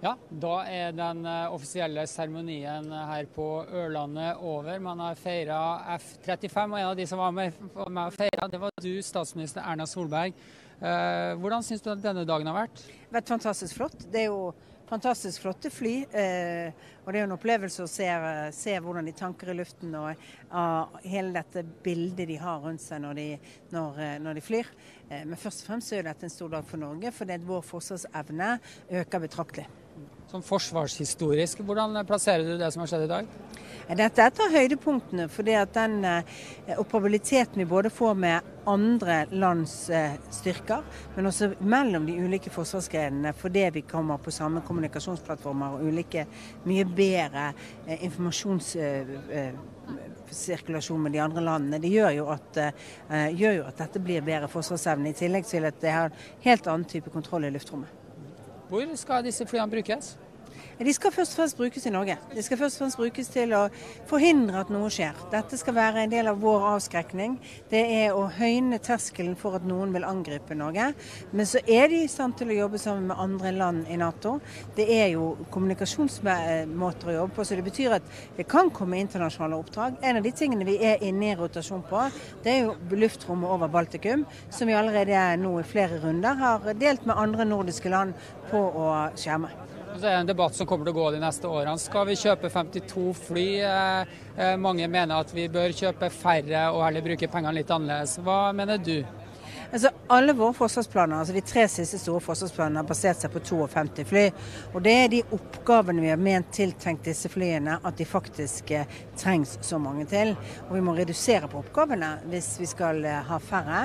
Ja, da den offisielle seremonien her på Ørlandet over. Man har feiret F-35, og en av de som var med og feiret, det var du, statsminister Erna Solberg. Hvordan synes du at denne dagen har vært? Det har vært fantastisk flott. Det jo fantastisk flotte fly, og det jo en opplevelse å se hvordan de tanker i luften og hele dette bildet de har rundt seg når de flyr. Men først og fremst dette en stor dag for Norge, for vår forsvarsevne øker betraktelig. Som forsvarshistorisk, hvordan plasserer du det som har skjedd i dag? Dette etter høydepunktene, for den operabiliteten vi både får med andre lands styrker, men også mellom de ulike forsvarsgrenene, fordi vi kommer på samme kommunikasjonsplattformer og ulike mye bedre informasjonssirkulasjon med de andre landene. Det gjør jo at dette blir bedre forsvarsevne, i tillegg til at det har en helt annen type kontroll i luftrommet. Hvor skal disse flyene brukes? De skal først og fremst brukes i Norge. De skal først og fremst brukes til å forhindre at noe skjer. Dette skal være en del av vår avskrekning. Det å høyne terskelen for at noen vil angripe Norge. Men så de i stand til å jobbe sammen med andre land i NATO. Det jo kommunikasjonsmåter å jobbe på, så det betyr at det kan komme internasjonale oppdrag. En av de tingene vi inne i rotasjon på, det jo luftrommet over Baltikum, som vi allerede nå i flere runder har delt med andre nordiske land på å skjerme. Det en debatt som kommer til å gå de neste årene. Skal vi kjøpe 52 fly? Mange mener at vi bør kjøpe færre og heller bruke pengene litt annerledes. Hva mener du? Alle våre forsvarsplaner, de tre siste store forsvarsplanene, har basert seg på 52 fly. Og det de oppgavene vi har ment tiltenkt disse flyene, at de faktisk trengs så mange til. Og vi må redusere på oppgavene hvis vi skal ha færre.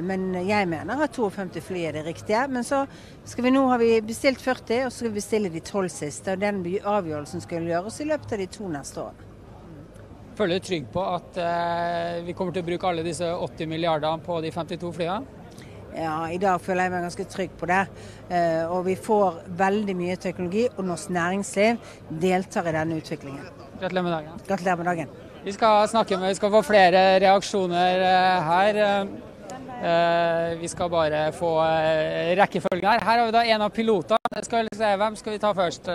Men jeg mener at 52 fly det riktige. Men så skal vi nå, har vi bestilt 40, og så skal vi bestille de 12 siste. Og den avgjørelsen skal gjøres i løpet av de 2 neste årene. Føler du trygg på at vi kommer til å bruke alle disse 80 milliardene på de 52 flyene? Ja, i dag føler jeg meg ganske trygg på det. Og vi får veldig mye teknologi, og norsk næringsliv deltar i denne utviklingen. Gratulerer med dagen. Gratulerer med dagen. Vi skal få flere reaksjoner her. Vi skal bare få rekkefølgen her. Her har vi da en av pilotene. Hvem skal vi ta først?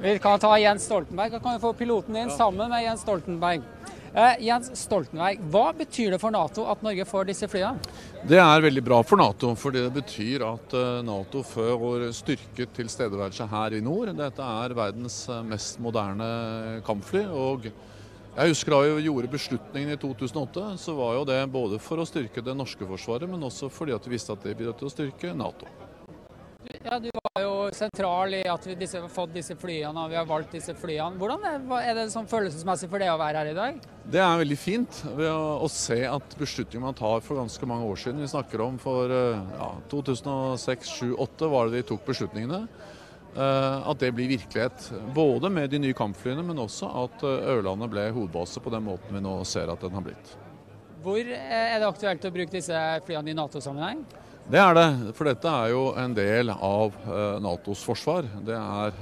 Vi kan ta Jens Stoltenberg. Da kan vi få piloten inn sammen med Jens Stoltenberg. Jens Stoltenberg, hva betyr det for NATO at Norge får disse flyene? Det er veldig bra for NATO, for det betyr at NATO får styrket tilstedeværelse her i nord. Dette er verdens mest moderne kampfly, og jeg husker da vi gjorde beslutningen i 2008, så var jo det både for å styrke det norske forsvaret, men også fordi at vi visste at det bidrar til å styrke NATO. Ja, du var jo sentral i at vi har fått disse flyene og vi har valgt disse flyene. Hvordan er det sånn følelsesmessig for det å være her i dag? Det er veldig fint ved å se at beslutningen man tar for ganske mange år siden. Vi snakker om for 2006-2008 var det de tok beslutningene. At det blir virkelighet. Både med de nye kampflyene, men også at Ørlandet ble hovedbase på den måten vi nå ser at den har blitt. Hvor er det aktuelt å bruke disse flyene i NATO-sammenheng? Det er det, for dette er jo en del av NATOs forsvar. Det er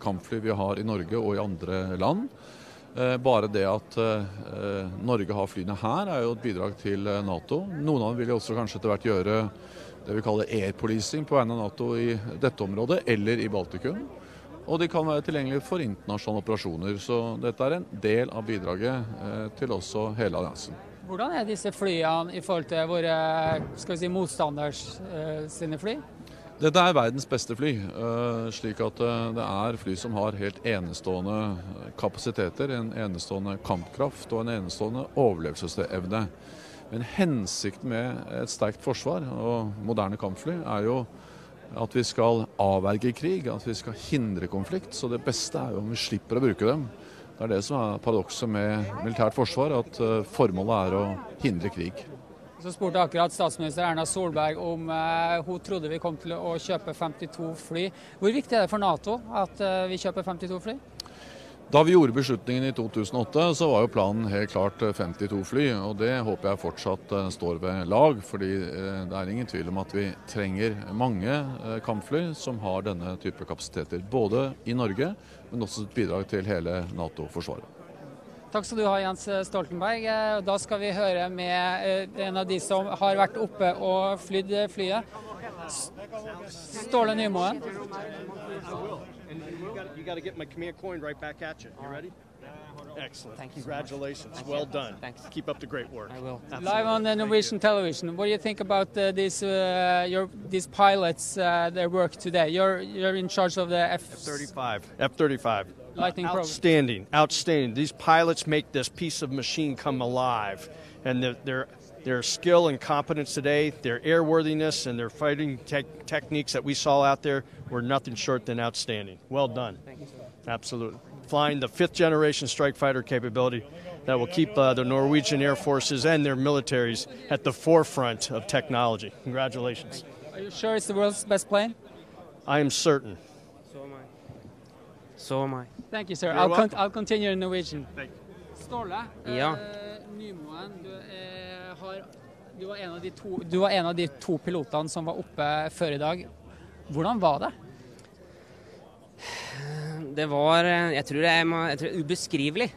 kampfly vi har i Norge og i andre land. Bare det at Norge har flyene her er jo et bidrag til NATO. Noen av dem vil også kanskje etter hvert gjøre det vi kaller air-policing på vegne av NATO i dette området eller i Baltikum. Og de kan være tilgjengelige for internasjonale operasjoner. Så dette er en del av bidraget til også hele alliansen. Hvordan er disse flyene i forhold til våre, motstanders sine fly? Dette er verdens beste fly, slik at det er fly som har helt enestående kapasiteter, en enestående kampkraft og en enestående overlevelsesevne. Men hensikten med et sterkt forsvar og moderne kampfly er jo at vi skal avverge krig, at vi skal hindre konflikt, så det beste er jo om vi slipper å bruke dem. Det er det som er paradokset med militært forsvar, at formålet er å hindre krig. Så spurte akkurat statsminister Erna Solberg om hun trodde vi kom til å kjøpe 52 fly. Hvor viktig er det for NATO at vi kjøper 52 fly? Da vi gjorde beslutningen i 2008, så var jo planen helt klart 52 fly, og det håper jeg fortsatt står ved lag, fordi det er ingen tvil om at vi trenger mange kampfly som har denne type kapasiteter, både i Norge, men også et bidrag til hele NATO-forsvaret. Takk skal du ha, Jens Stoltenberg. Da skal vi høre med en av de som har vært oppe og flydd flyet. Ståle Nymoen. Live on the Norwegian television. What do you think about these pilots, their work today? You're in charge of the F-35. F-35. Lightning program. Outstanding. These pilots make this piece of machine come alive, and their skill and competence today, their airworthiness, and their fighting techniques that we saw out there were nothing short than outstanding. Well done. Thank you, sir. Absolutely. Flying the fifth-generation strike fighter capability that will keep the Norwegian Air Forces and their militaries at the forefront of technology. Congratulations. Are you sure it's the world's best plane? I am certain. So am I. Thank you, sir. I'll continue in Norwegian. Thank you. Ståle, Nymoen, du var en av de to pilotene som var oppe før i dag. Hvordan var det? Det var, jeg tror det er ubeskrivelig.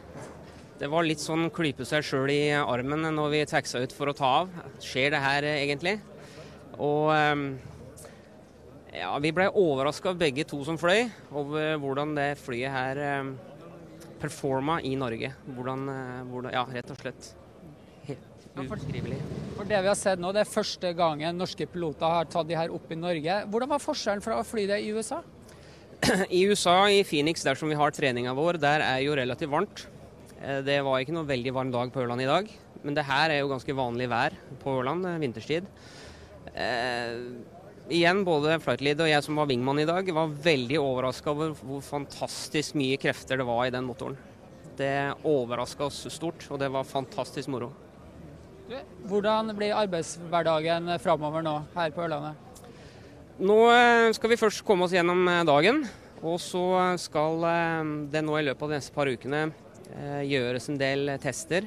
Det var litt sånn klype seg selv i armen når vi teksa ut for å ta av. Skjer det her egentlig? Og vi ble overrasket begge to som fløy over hvordan det flyet her performa i Norge. Rett og slett. Ubeskrivelig. For det vi har sett nå, det er første gangen norske piloter har tatt de her opp i Norge. Hvordan var forskjellen fra å fly det i USA? I USA, i Phoenix, der som vi har treninga vår, der er jo relativt varmt. Det var ikke noe veldig varm dag på Ørland i dag, men det her er jo ganske vanlig vær på Ørland, vinterstid. Igjen, både flight lead og jeg som var wingman i dag, var veldig overrasket over hvor fantastisk mye krefter det var i den motoren. Det overrasket oss stort, og det var fantastisk moro. Hvordan blir arbeidshverdagen fremover nå her på Ørlandet? Nå skal vi først komme oss gjennom dagen, og så skal det nå i løpet av de neste par ukene gjøres en del tester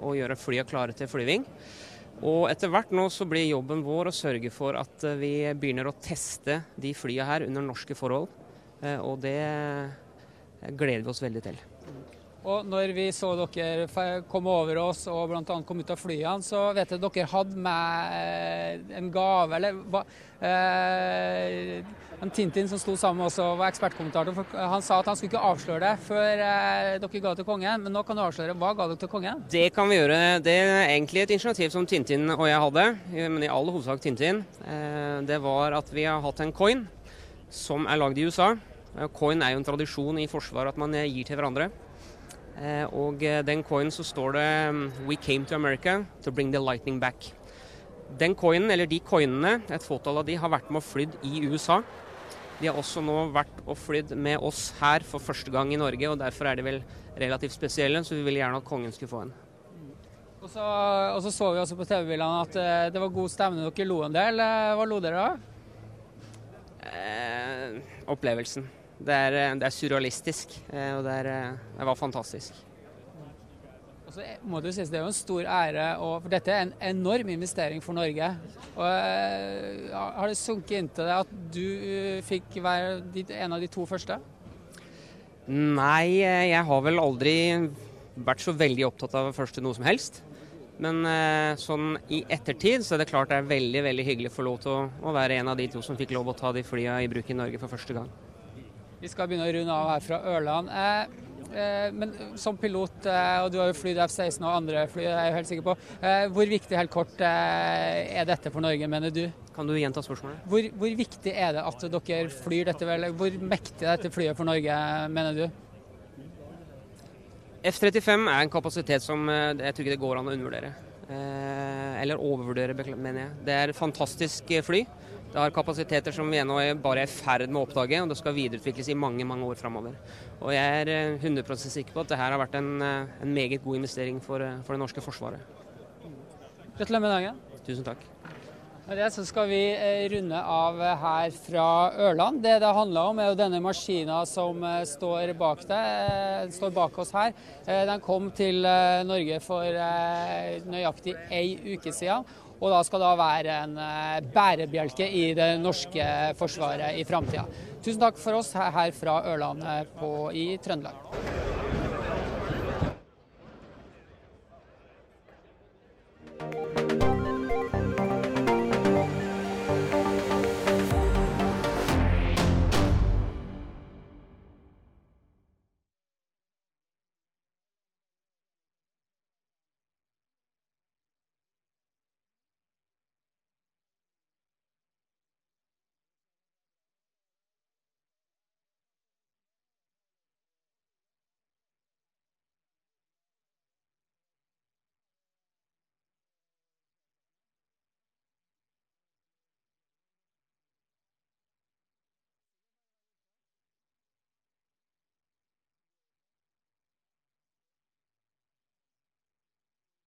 og gjøre flyet klare til flyving. Og etter hvert nå så blir jobben vår å sørge for at vi begynner å teste de flyene her under norske forhold. Og det gleder vi oss veldig til. Og når vi så dere komme over oss og blant annet kom ut av flyene, så vet jeg dere hadde med en gave, eller en Tintin som sto sammen med oss og var ekspertkommentator. Han sa at han skulle ikke avsløre det før dere ga til kongen, men nå kan du avsløre. Hva ga dere til kongen? Det kan vi gjøre. Det er egentlig et initiativ som Tintin og jeg hadde, men i all hovedsak Tintin. Det var at vi har hatt en coin som er laget i USA. Coin er jo en tradisjon i forsvaret at man gir til hverandre. Og den coinen så står det «We came to America to bring the lightning back». Den coinen, eller de coinene, et fåtall av de, har vært med og flydd i USA. De har også nå vært og flydd med oss her for første gang i Norge, og derfor er de vel relativt spesielle, så vi ville gjerne at kongen skulle få en. Og så så vi også på TV-bildene at det var god stemning. Dere lo en del. Hva lo dere da? Opplevelsen. Det er surrealistisk, og det var fantastisk. Og så må du si at det er jo en stor ære, og for dette er en enorm investering for Norge. Og har det sunket inn til deg at du fikk være en av de to første? Nei, jeg har vel aldri vært så veldig opptatt av først til noe som helst. Men sånn i ettertid så er det klart det er veldig, veldig hyggelig å få lov til å være en av de to som fikk lov å ta de flyene i bruk i Norge for første gang. Vi skal begynne å runde av her fra Ørland. Men som pilot, og du har jo flydd F-16 og andre fly, er jeg helt sikker på. Hvor viktig, helt kort, er dette for Norge, mener du? Kan du gjenta spørsmålet? Hvor viktig er det at dere flyr dette vel? Hvor mektig er dette flyet for Norge, mener du? F-35 er en kapasitet som jeg tror ikke det går an å undervurdere. Eller overvurdere, mener jeg. Det er et fantastisk fly. Det har kapasiteter som vi ennå bare er i ferd med å oppdage, og det skal videreutvikles i mange, mange år fremover. Og jeg er 100% sikker på at dette har vært en meget god investering for det norske forsvaret. Gratulerer med dagen. Tusen takk. Med det så skal vi runde av her fra Ørland. Det det handler om er jo denne maskinen som står bak oss her. Den kom til Norge for nøyaktig en uke siden. Og da skal det være en bærebjelke i det norske forsvaret i fremtiden. Tusen takk for oss her fra Ørland i Trøndelag.